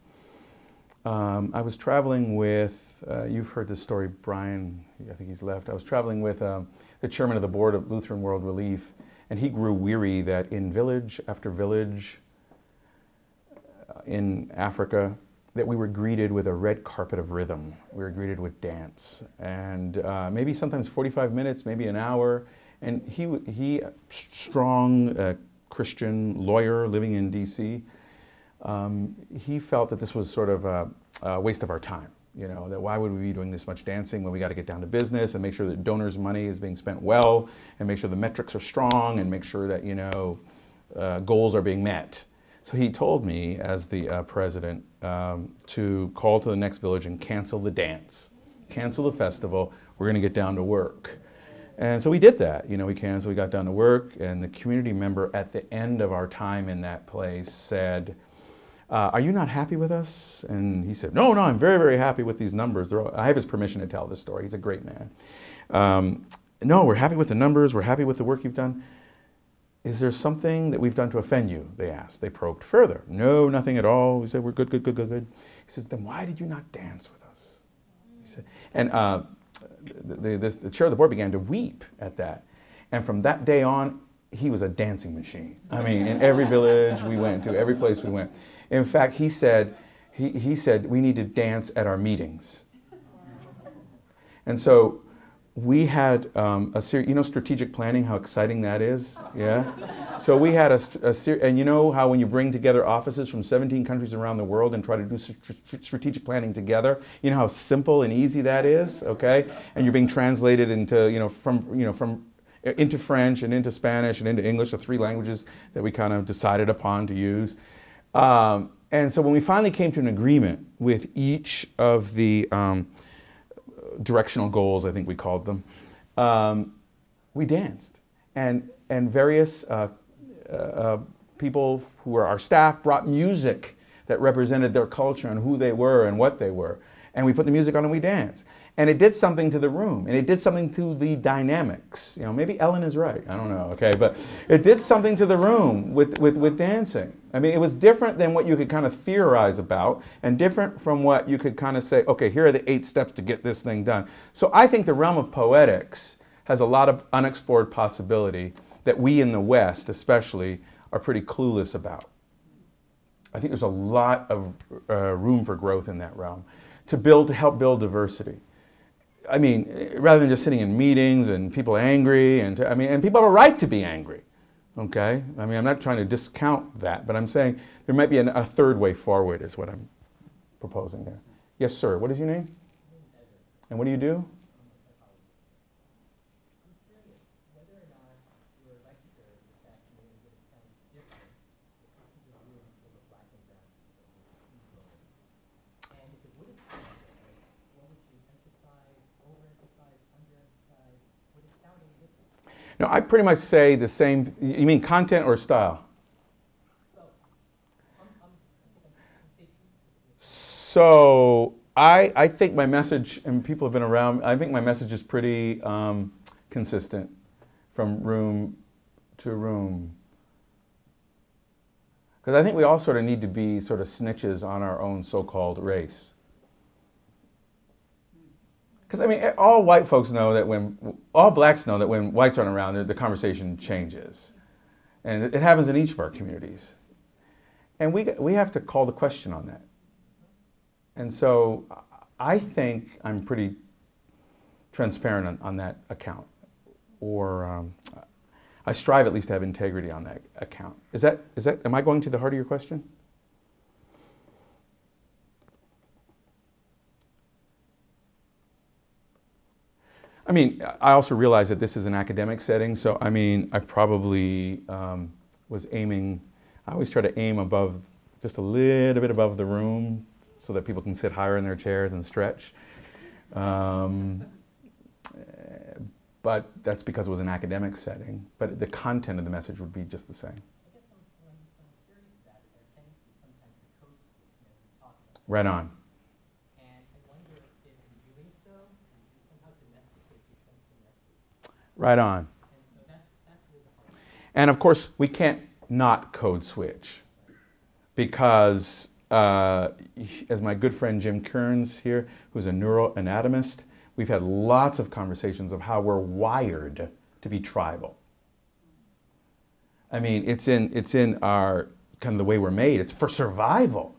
Um, I was traveling with, uh, you've heard this story, Brian, I think he's left. I was traveling with um, the chairman of the board of Lutheran World Relief. And he grew weary that in village after village uh, in Africa, that we were greeted with a red carpet of rhythm. We were greeted with dance. And uh, maybe sometimes forty-five minutes, maybe an hour. And he, he a strong uh, Christian lawyer living in D C, um, he felt that this was sort of a, a waste of our time. You know, that why would we be doing this much dancing when we got to get down to business and make sure that donors' money is being spent well and make sure the metrics are strong and make sure that, you know, uh, goals are being met. So he told me as the uh, president um, to call to the next village and cancel the dance, cancel the festival, we're going to get down to work. And so we did that. You know, we canceled, we got down to work, and the community member at the end of our time in that place said, Uh, are you not happy with us? And he said, no, no, I'm very, very happy with these numbers. They're all, I have his permission to tell this story. He's a great man. Um, no, we're happy with the numbers. We're happy with the work you've done. Is there something that we've done to offend you? They asked. They probed further. No, nothing at all. We said, we're good, good, good, good, good. He says, then why did you not dance with us? He said, and uh, the, the, this, the chair of the board began to weep at that. And from that day on, he was a dancing machine. I mean, in every village we went to, every place we went. In fact, he said, he, he said, we need to dance at our meetings. And so we had um, a series, you know, strategic planning, how exciting that is, yeah? So we had a, a series, and you know how when you bring together offices from seventeen countries around the world and try to do st strategic planning together, you know how simple and easy that is, okay? And you're being translated into, you know, from, you know, from, into French and into Spanish and into English, the three languages that we kind of decided upon to use. Um, and so when we finally came to an agreement with each of the um, directional goals, I think we called them, um, we danced. And, and various uh, uh, people who were our staff brought music that represented their culture and who they were and what they were. And we put the music on and we danced. And it did something to the room, and it did something to the dynamics. You know, maybe Ellen is right, I don't know, okay? But it did something to the room with, with, with dancing. I mean, it was different than what you could kind of theorize about, and different from what you could kind of say, okay, here are the eight steps to get this thing done. So I think the realm of poetics has a lot of unexplored possibility that we in the West, especially, are pretty clueless about. I think there's a lot of uh, room for growth in that realm to build, to help build diversity. I mean, rather than just sitting in meetings and people angry, and to, I mean, and people have a right to be angry, okay? I mean, I'm not trying to discount that, but I'm saying there might be an, a third way forward is what I'm proposing there. Yes, sir, what is your name? And what do you do? No, I pretty much say the same. You mean content or style? So I, I think my message, and people have been around, I think my message is pretty um, consistent from room to room. Because I think we all sort of need to be sort of snitches on our own so-called race. Because, I mean, all white folks know that when, all blacks know that when whites aren't around, the, the conversation changes. And it, it happens in each of our communities. And we, we have to call the question on that. And so I think I'm pretty transparent on, on that account, or um, I strive at least to have integrity on that account. Is that, is that, am I going to the heart of your question? I mean, I also realize that this is an academic setting, so I mean, I probably um, was aiming, I always try to aim above, just a little bit above the room, so that people can sit higher in their chairs and stretch. Um, but that's because it was an academic setting. But the content of the message would be just the same. I guess I'm, I'm, I'm curious about it. There tends to sometimes be code speaking that we talk about. Right on. And I wonder if in doing so, you somehow domesticate something that's... Right on. And so that's, that's really hard. And of course, we can't not code switch, because Uh, as my good friend Jim Kearns here, who's a neuroanatomist, we've had lots of conversations of how we're wired to be tribal. I mean, it's in, it's in our, kind of the way we're made. It's for survival.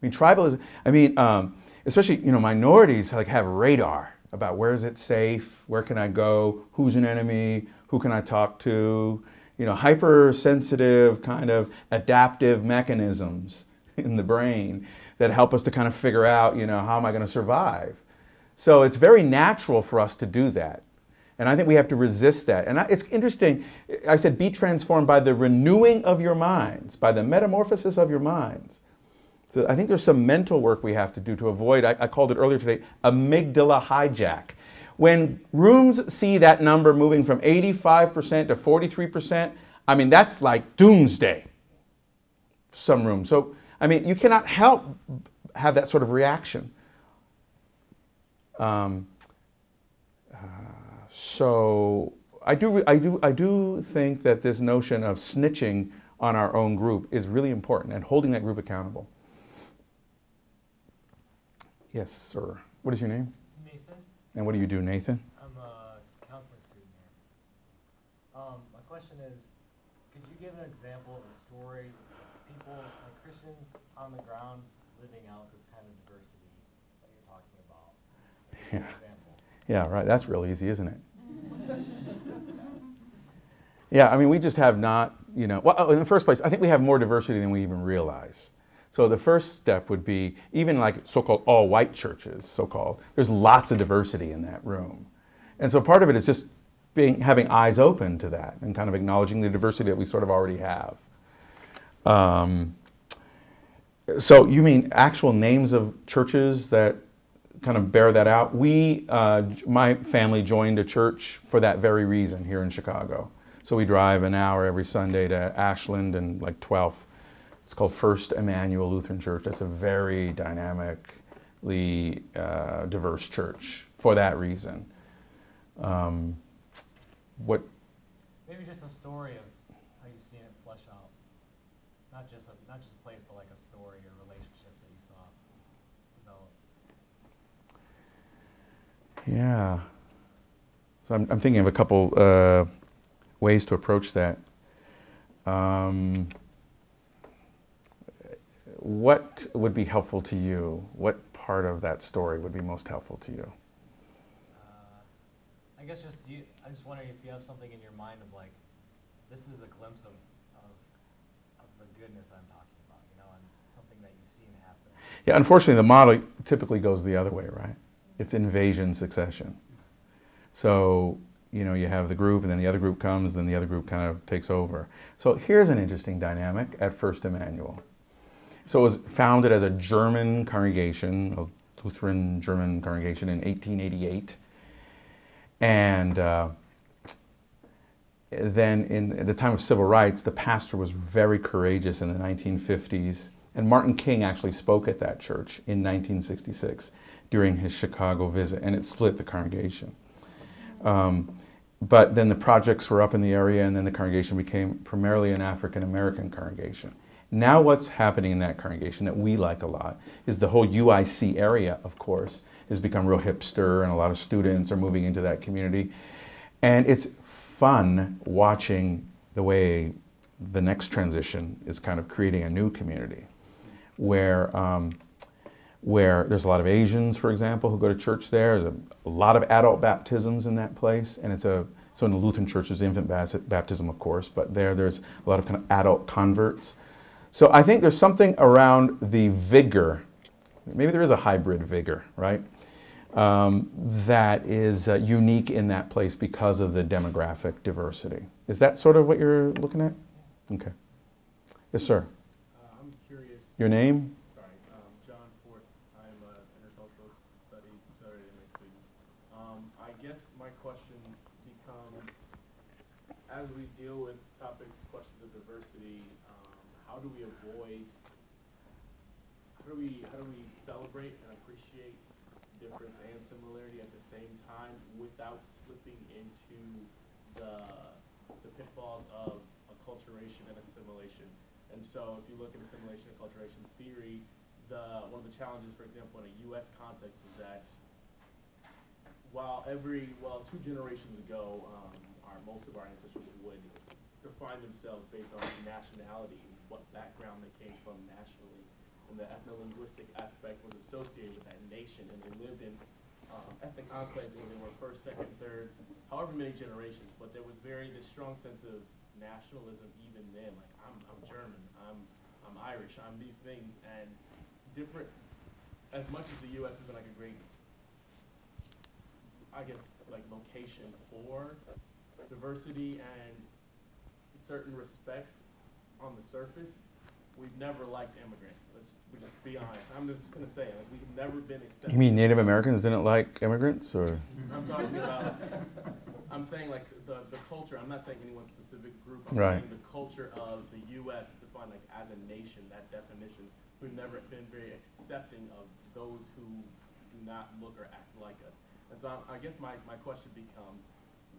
I mean, tribalism, I mean, um, especially, you know, minorities like have radar about where is it safe, where can I go, who's an enemy, who can I talk to, you know, hypersensitive kind of adaptive mechanisms in the brain that help us to kind of figure out, you know, how am I going to survive? So it's very natural for us to do that. And I think we have to resist that. And I, it's interesting, I said, be transformed by the renewing of your minds, by the metamorphosis of your minds. So I think there's some mental work we have to do to avoid, I, I called it earlier today, amygdala hijack. When rooms see that number moving from eighty-five percent to forty-three percent, I mean, that's like doomsday, some rooms. So, I mean, you cannot help have that sort of reaction. Um, uh, so I do, I do, I do think that this notion of snitching on our own group is really important, and holding that group accountable. Yes, sir. What is your name? Nathan. And what do you do, Nathan? I'm a counseling student here. Um, my question is, could you give an example of a story of people, on the ground, living out this kind of diversity that you're talking about? Yeah. Example. Yeah, right. That's real easy, isn't it? Yeah, I mean, we just have not, you know, well, in the first place, I think we have more diversity than we even realize. So the first step would be, even like so-called all-white churches, so-called, there's lots of diversity in that room. And so part of it is just being, having eyes open to that and kind of acknowledging the diversity that we sort of already have. Um, So you mean actual names of churches that kind of bear that out? We, uh, my family joined a church for that very reason here in Chicago. So we drive an hour every Sunday to Ashland and like twelfth. It's called First Immanuel Lutheran Church. That's a very dynamically uh, diverse church for that reason. Um, what? Maybe just a story of how you've seen it flesh out, not just a, not just a place, but like a story or relationship that you saw develop. Yeah. So I'm, I'm thinking of a couple uh, ways to approach that. Um, what would be helpful to you? What part of that story would be most helpful to you? Uh, I guess just, do you, I'm just wondering if you have something in your mind of like, this is a glimpse of goodness I'm talking about, you know, and something that you've seen happen. Yeah, unfortunately, the model typically goes the other way, right? It's invasion succession. So, you know, you have the group, and then the other group comes, then the other group kind of takes over. So here's an interesting dynamic at First Emmanuel. So it was founded as a German congregation, a Lutheran German congregation in eighteen eighty-eight. And uh, then in the time of civil rights, the pastor was very courageous in the nineteen fifties. And Martin King actually spoke at that church in nineteen sixty-six during his Chicago visit, and it split the congregation. Um, but then the projects were up in the area, and then the congregation became primarily an African-American congregation. Now what's happening in that congregation that we like a lot is the whole U I C area, of course, has become real hipster, and a lot of students are moving into that community. And it's fun watching the way the next transition is kind of creating a new community where um, where there's a lot of Asians, for example, who go to church there. There's a, a lot of adult baptisms in that place, and it's a, so in the Lutheran Church there's infant baptism, of course, but there there's a lot of kind of adult converts. So I think there's something around the vigor, maybe there is a hybrid vigor, right, um, that is uh, unique in that place because of the demographic diversity. Is that sort of what you're looking at? Okay. Yes, sir. Uh, I'm curious. Your name? As we deal with topics, questions of diversity, um, how do we avoid, how do we, how do we celebrate and appreciate difference and similarity at the same time without slipping into the, the pitfalls of acculturation and assimilation? And so if you look at assimilation and acculturation theory, the, one of the challenges, for example, in a U S context is that while every, well, two generations ago, um, most of our ancestors would define themselves based on nationality, what background they came from nationally, and the ethno-linguistic aspect was associated with that nation, and they lived in um, ethnic enclaves when they were first, second, third, however many generations, but there was very this strong sense of nationalism even then, like I'm, I'm German, I'm, I'm Irish, I'm these things, and different, as much as the U S has been like a great, I guess, like location for diversity and certain respects on the surface, we've never liked immigrants. Let's we just be honest. I'm just going to say, like, we've never been accepted. You mean Native Americans didn't like immigrants? Or? I'm talking about, I'm saying like the, the culture, I'm not saying any one specific group, I'm right. saying the culture of the U S defined like as a nation, that definition, we've never been very accepting of those who do not look or act like us. And so I, I guess my, my question becomes,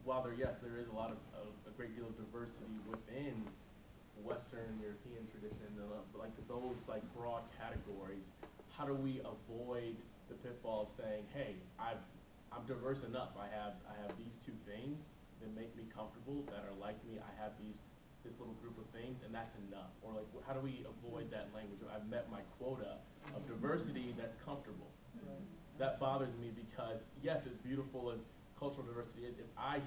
while there, yes, there is a lot of, of a great deal of diversity within Western European tradition, but like those like broad categories, how do we avoid the pitfall of saying, "Hey, I've, I'm diverse enough. I have, I have these two things that make me comfortable, that are like me. I have these, this little group of things, and that's enough." Or like, how do we avoid that language? I've met my quota of diversity that's comfortable. Right. That bothers me because yes, as beautiful as cultural diversity is, if I,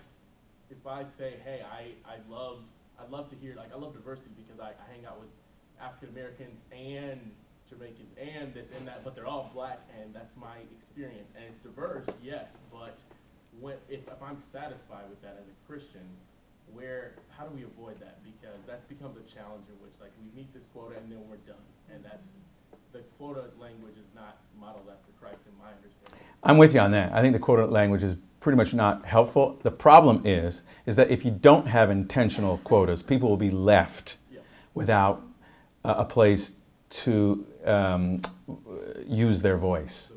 if I say, hey, I, I love, I love to hear, like I love diversity because I, I hang out with African Americans and Jamaicans and this and that, but they're all black and that's my experience. And it's diverse, yes, but when, if, if I'm satisfied with that as a Christian, where, how do we avoid that? Because that becomes a challenge in which like we meet this quota and then we're done. And that's, the quota language is not modeled after Christ in my understanding. I'm with you on that. I think the quota language is pretty much not helpful. The problem is, is that if you don't have intentional quotas, people will be left yeah. without uh, a place to um, use their voice.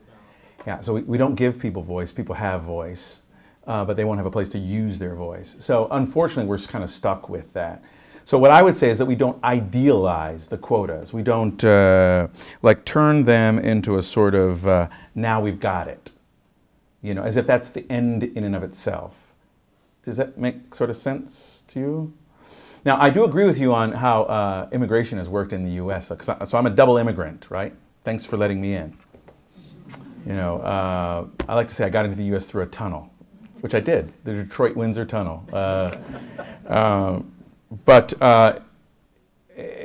Yeah, so we, we don't give people voice. People have voice, uh, but they won't have a place to use their voice. So unfortunately, we're kind of stuck with that. So what I would say is that we don't idealize the quotas. We don't uh, like turn them into a sort of, uh, now we've got it. You know, as if that's the end in and of itself. Does that make sort of sense to you? Now, I do agree with you on how uh, immigration has worked in the U S So I'm a double immigrant, right? Thanks for letting me in. You know, uh, I like to say I got into the U S through a tunnel, which I did, the Detroit-Windsor Tunnel. Uh, uh, but uh,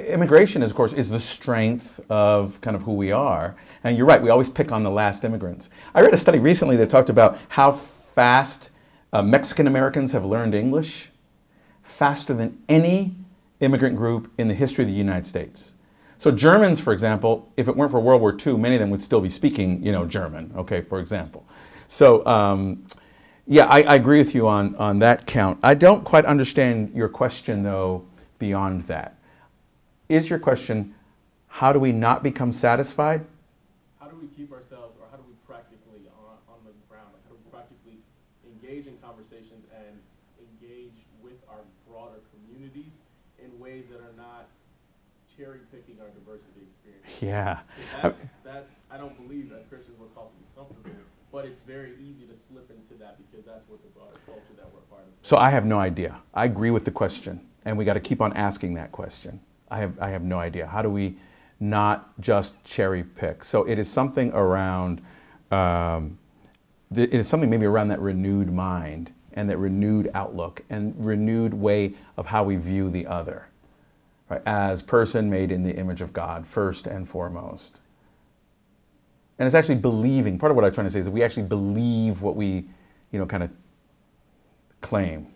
immigration, is, of course, is the strength of kind of who we are. And you're right, we always pick on the last immigrants. I read a study recently that talked about how fast uh, Mexican Americans have learned English, faster than any immigrant group in the history of the United States. So Germans, for example, if it weren't for World War Two, many of them would still be speaking, you know, German, okay, for example. So, um, yeah, I, I agree with you on, on that count. I don't quite understand your question, though, beyond that. Is your question, how do we not become satisfied? Yeah. That's, that's, I don't believe as Christians we're called to be comfortable, but it's very easy to slip into that because that's what the broader culture that we're part of. So I have no idea. I agree with the question, and we got to keep on asking that question. I have, I have no idea. How do we not just cherry pick. So it is something around, um, the, it is something maybe around that renewed mind and that renewed outlook and renewed way of how we view the other, right? As person made in the image of God, first and foremost. And it's actually believing, part of what I'm trying to say is that we actually believe what we, you know, kind of claim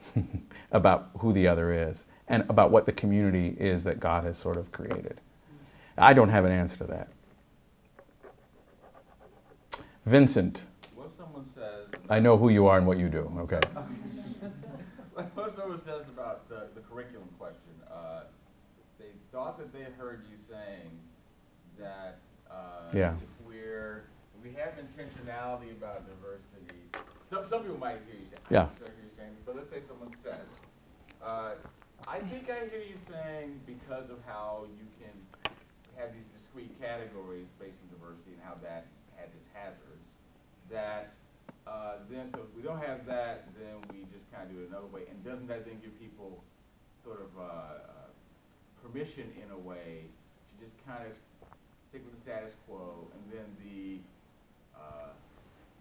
about who the other is and about what the community is that God has sort of created. I don't have an answer to that. Vincent. What someone says... I know who you are and what you do, okay. What someone says about the, the curriculum question, uh, they thought that they heard you saying that uh, yeah. if we're, if we have intentionality about diversity, some, some people might hear you say, yeah. I hear you saying, but let's say someone says, uh, I think I hear you saying because of how you can have these discrete categories based on diversity and how that has its hazards, that uh, then so if we don't have that, then we just kind of do it another way. And doesn't that then give people sort of uh, permission in a way to just kind of stick with the status quo, and then the uh,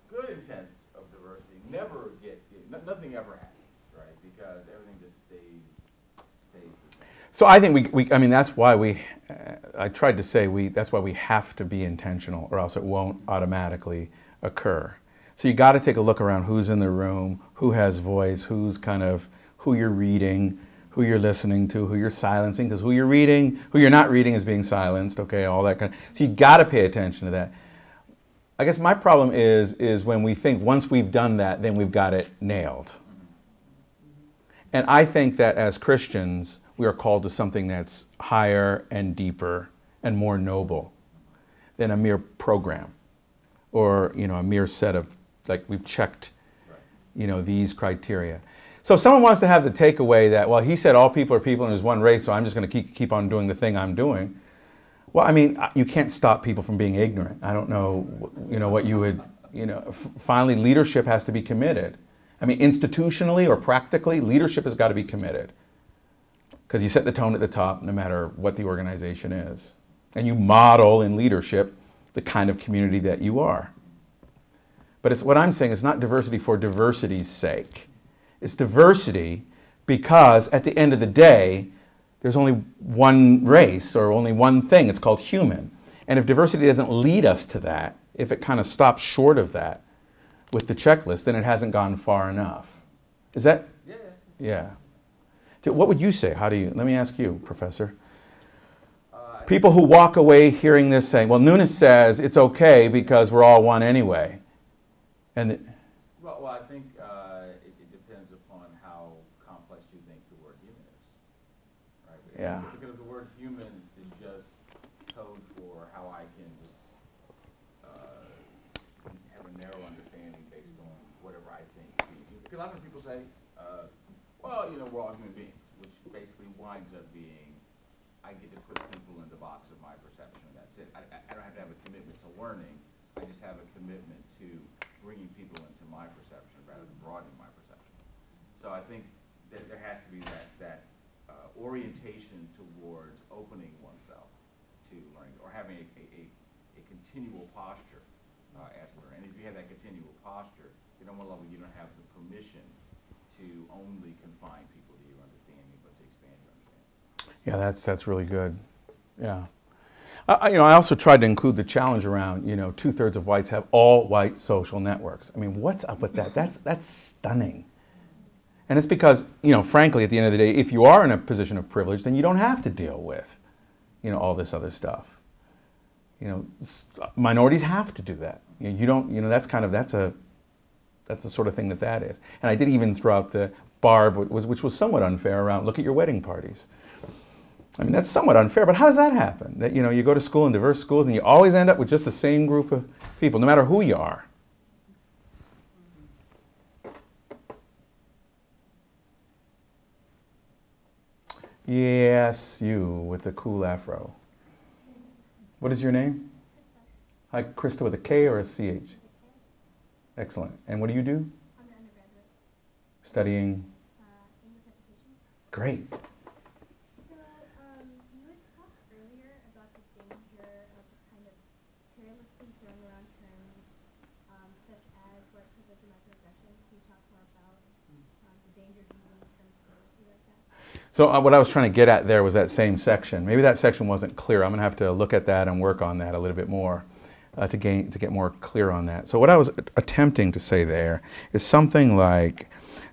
good intent of diversity never get, nothing ever happens, right? Because everything just stays. So I think we, we, I mean, that's why we, uh, I tried to say we, that's why we have to be intentional, or else it won't automatically occur. So you gotta take a look around who's in the room, who has voice, who's kind of, who you're reading, who you're listening to, who you're silencing, because who you're reading, who you're not reading is being silenced, okay, all that kind of, so you gotta pay attention to that. I guess my problem is, is when we think once we've done that, then we've got it nailed. And I think that as Christians, we are called to something that's higher and deeper and more noble than a mere program or, you know, a mere set of, like, we've checked, you know, these criteria. So if someone wants to have the takeaway that, well, he said all people are people and there's one race, so I'm just going to keep, keep on doing the thing I'm doing. Well, I mean, you can't stop people from being ignorant. I don't know, you know, what you would, you know, finally leadership has to be committed. I mean, institutionally or practically, leadership has got to be committed. Because you set the tone at the top no matter what the organization is. And you model in leadership the kind of community that you are. But it's what I'm saying, it's not diversity for diversity's sake. It's diversity because at the end of the day, there's only one race or only one thing. It's called human. And if diversity doesn't lead us to that, if it kind of stops short of that with the checklist, then it hasn't gone far enough. Is that? Yeah. Yeah. What would you say? How do you, let me ask you, Professor. Uh, People who walk away hearing this saying, well, Nunes says it's okay because we're all one anyway. And the, well, well, I think uh, it, it depends upon how complex you think the word human is. Right? Because yeah. Because the word human is just code for how I can just uh, have a narrow understanding based on whatever I think. Because a lot of people say, uh, well, you know, we're all human beings, which basically winds up being, I get to put people in the box of my perception, and that's it. I, I don't have to have a commitment to learning, I just have a commitment to bringing people into my perception rather than broadening my perception. So I think that there has to be that, that uh, orientation towards opening oneself to learning, or having a, a, a continual posture uh, as we're, and if you have that continual posture, you don't want to level, you don't have the permission to only confine people to your understanding, but to expand your understanding. Yeah, that's, that's really good. Yeah. I, you know, I also tried to include the challenge around, you know, two-thirds of whites have all white social networks. I mean, what's up with that? That's, that's stunning. And it's because, you know, frankly, at the end of the day, if you are in a position of privilege, then you don't have to deal with, you know, all this other stuff. You know, minorities have to do that. You know, you don't, you know, that's kind of, that's a, that's the sort of thing that that is. And I did even throw out the barb, which was somewhat unfair, around look at your wedding parties. I mean, that's somewhat unfair, but how does that happen? That, you know, you go to school in diverse schools and you always end up with just the same group of people, no matter who you are. Yes, you with the cool afro. What is your name? Hi, Krista, with a K or a C H? Excellent. And what do you do? I'm an undergraduate. Studying? Uh, English education. Great. So, um, you had talked earlier about the danger So uh, what I was trying to get at there was that same section. Maybe that section wasn't clear. I'm going to have to look at that and work on that a little bit more uh, to gain, to get more clear on that. So what I was attempting to say there is something like,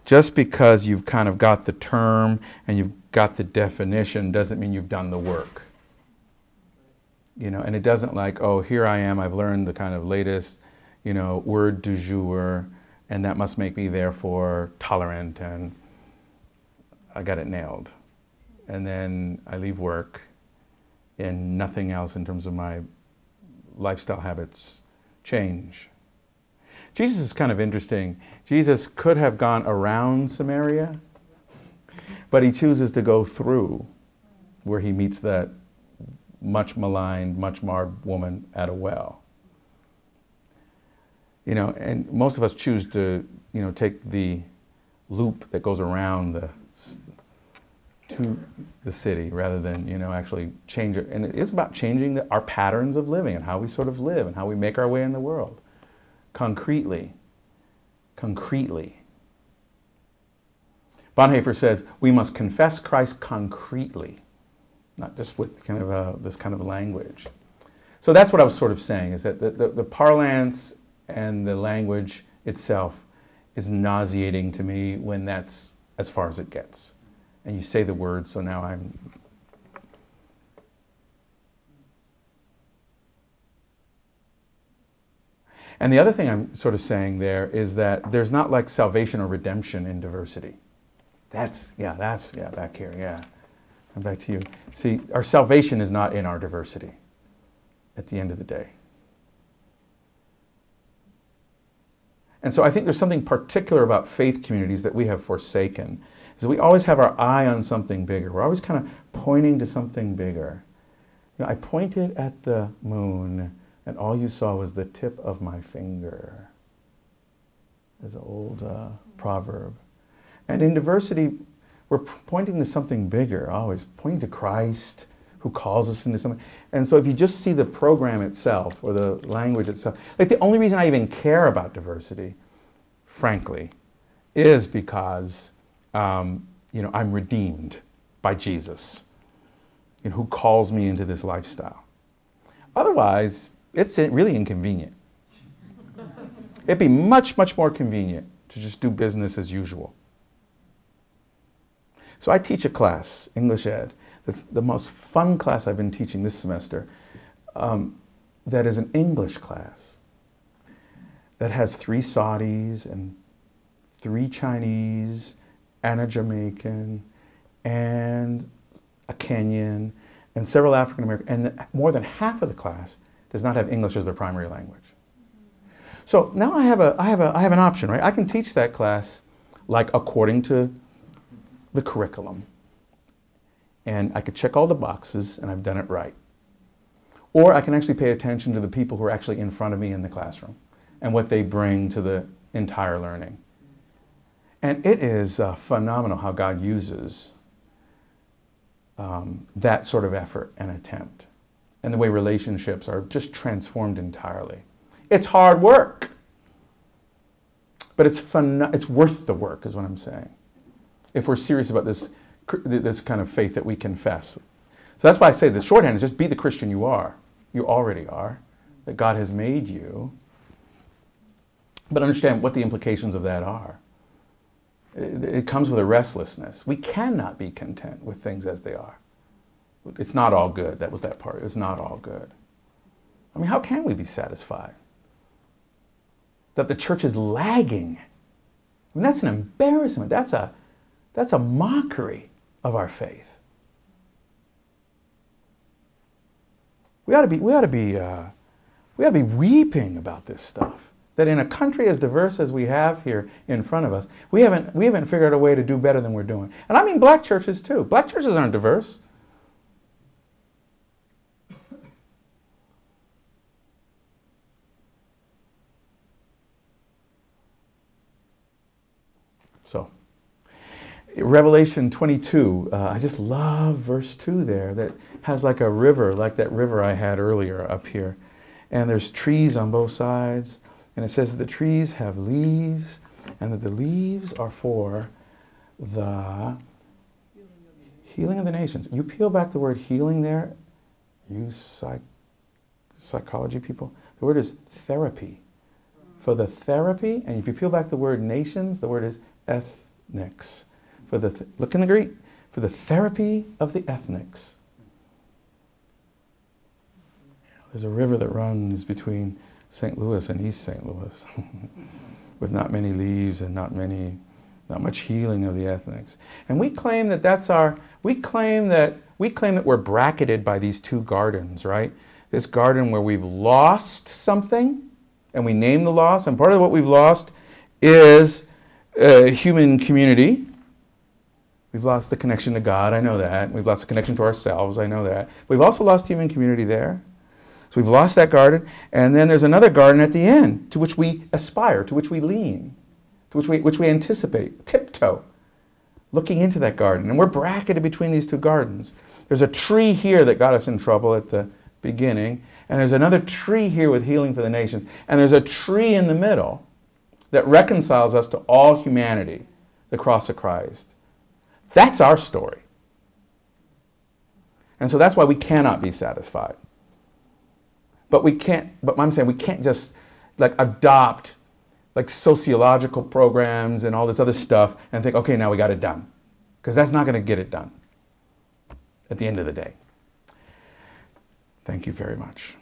just because you've kind of got the term and you've got the definition doesn't mean you've done the work. You know, and it doesn't like, oh, here I am, I've learned the kind of latest, you know, word du jour, and that must make me therefore tolerant, and I got it nailed. And then I leave work, and nothing else in terms of my lifestyle habits change. Jesus is kind of interesting. Jesus could have gone around Samaria, but he chooses to go through where he meets that much maligned, much marred woman at a well. You know, and most of us choose to, you know, take the loop that goes around the to the city rather than, you know, actually change it. And it's about changing the, our patterns of living and how we sort of live and how we make our way in the world, concretely, concretely. Bonhoeffer says we must confess Christ concretely, not just with kind of a, this kind of language. So that's what I was sort of saying, is that the, the, the parlance and the language itself is nauseating to me when that's as far as it gets. And you say the word, so now I'm... And the other thing I'm sort of saying there is that there's not like salvation or redemption in diversity. That's, yeah, that's, yeah, back here, yeah. I'm back to you. See, our salvation is not in our diversity at the end of the day. And so I think there's something particular about faith communities that we have forsaken, is that we always have our eye on something bigger. We're always kind of pointing to something bigger. You know, I pointed at the moon, and all you saw was the tip of my finger. That's an old uh, proverb. And in diversity, we're pointing to something bigger, always pointing to Christ, who calls us into something. And so if you just see the program itself or the language itself, like the only reason I even care about diversity, frankly, is because um, you know, I'm redeemed by Jesus, you know, who calls me into this lifestyle. Otherwise, it's really inconvenient. It'd be much, much more convenient to just do business as usual. So I teach a class, English Ed, that's the most fun class I've been teaching this semester, um, that is an English class that has three Saudis and three Chinese and a Jamaican and a Kenyan and several African American, and more than half of the class does not have English as their primary language. So now I have, a, I, have a, I have an option, right? I can teach that class like according to the curriculum, and I could check all the boxes and I've done it right. Or I can actually pay attention to the people who are actually in front of me in the classroom and what they bring to the entire learning. And it is uh, phenomenal how God uses um, that sort of effort and attempt, and the way relationships are just transformed entirely. It's hard work, but it's, it's worth the work is what I'm saying, if we're serious about this, this kind of faith that we confess. So that's why I say the shorthand is just be the Christian you are. You already are, that God has made you. But understand what the implications of that are. It, it comes with a restlessness. We cannot be content with things as they are. It's not all good. That was that part. It's not all good. I mean, how can we be satisfied? That the church is lagging. I mean, that's an embarrassment. That's a That's a mockery of our faith. We ought to be, we ought to be, uh, we ought to be weeping about this stuff. That in a country as diverse as we have here in front of us, we haven't, we haven't figured out a way to do better than we're doing. And I mean black churches too. Black churches aren't diverse. So. Revelation twenty-two, uh, I just love verse two there, that has like a river, like that river I had earlier up here. And there's trees on both sides, and it says that the trees have leaves, and that the leaves are for the Healing of the nations. You peel back the word healing there, you psych psychology people, the word is therapy. For the therapy, and if you peel back the word nations, the word is ethnics. For the th look in the Greek, for the therapy of the ethnics. There's a river that runs between Saint Louis and East Saint Louis with not many leaves and not many, not much healing of the ethnics. And we claim that that's our, we claim that, we claim that we're bracketed by these two gardens, right? This garden where we've lost something and we name the loss, and part of what we've lost is uh, human community. We've lost the connection to God, I know that. We've lost the connection to ourselves, I know that. We've also lost human community there. So we've lost that garden, and then there's another garden at the end to which we aspire, to which we lean, to which we, which we anticipate, tiptoe, looking into that garden. And we're bracketed between these two gardens. There's a tree here that got us in trouble at the beginning, and there's another tree here with healing for the nations, and there's a tree in the middle that reconciles us to all humanity, the cross of Christ. That's our story. And so that's why we cannot be satisfied. But we can't, but I'm saying we can't just like adopt like sociological programs and all this other stuff and think, okay, now we got it done. Because that's not going to get it done at the end of the day. Thank you very much.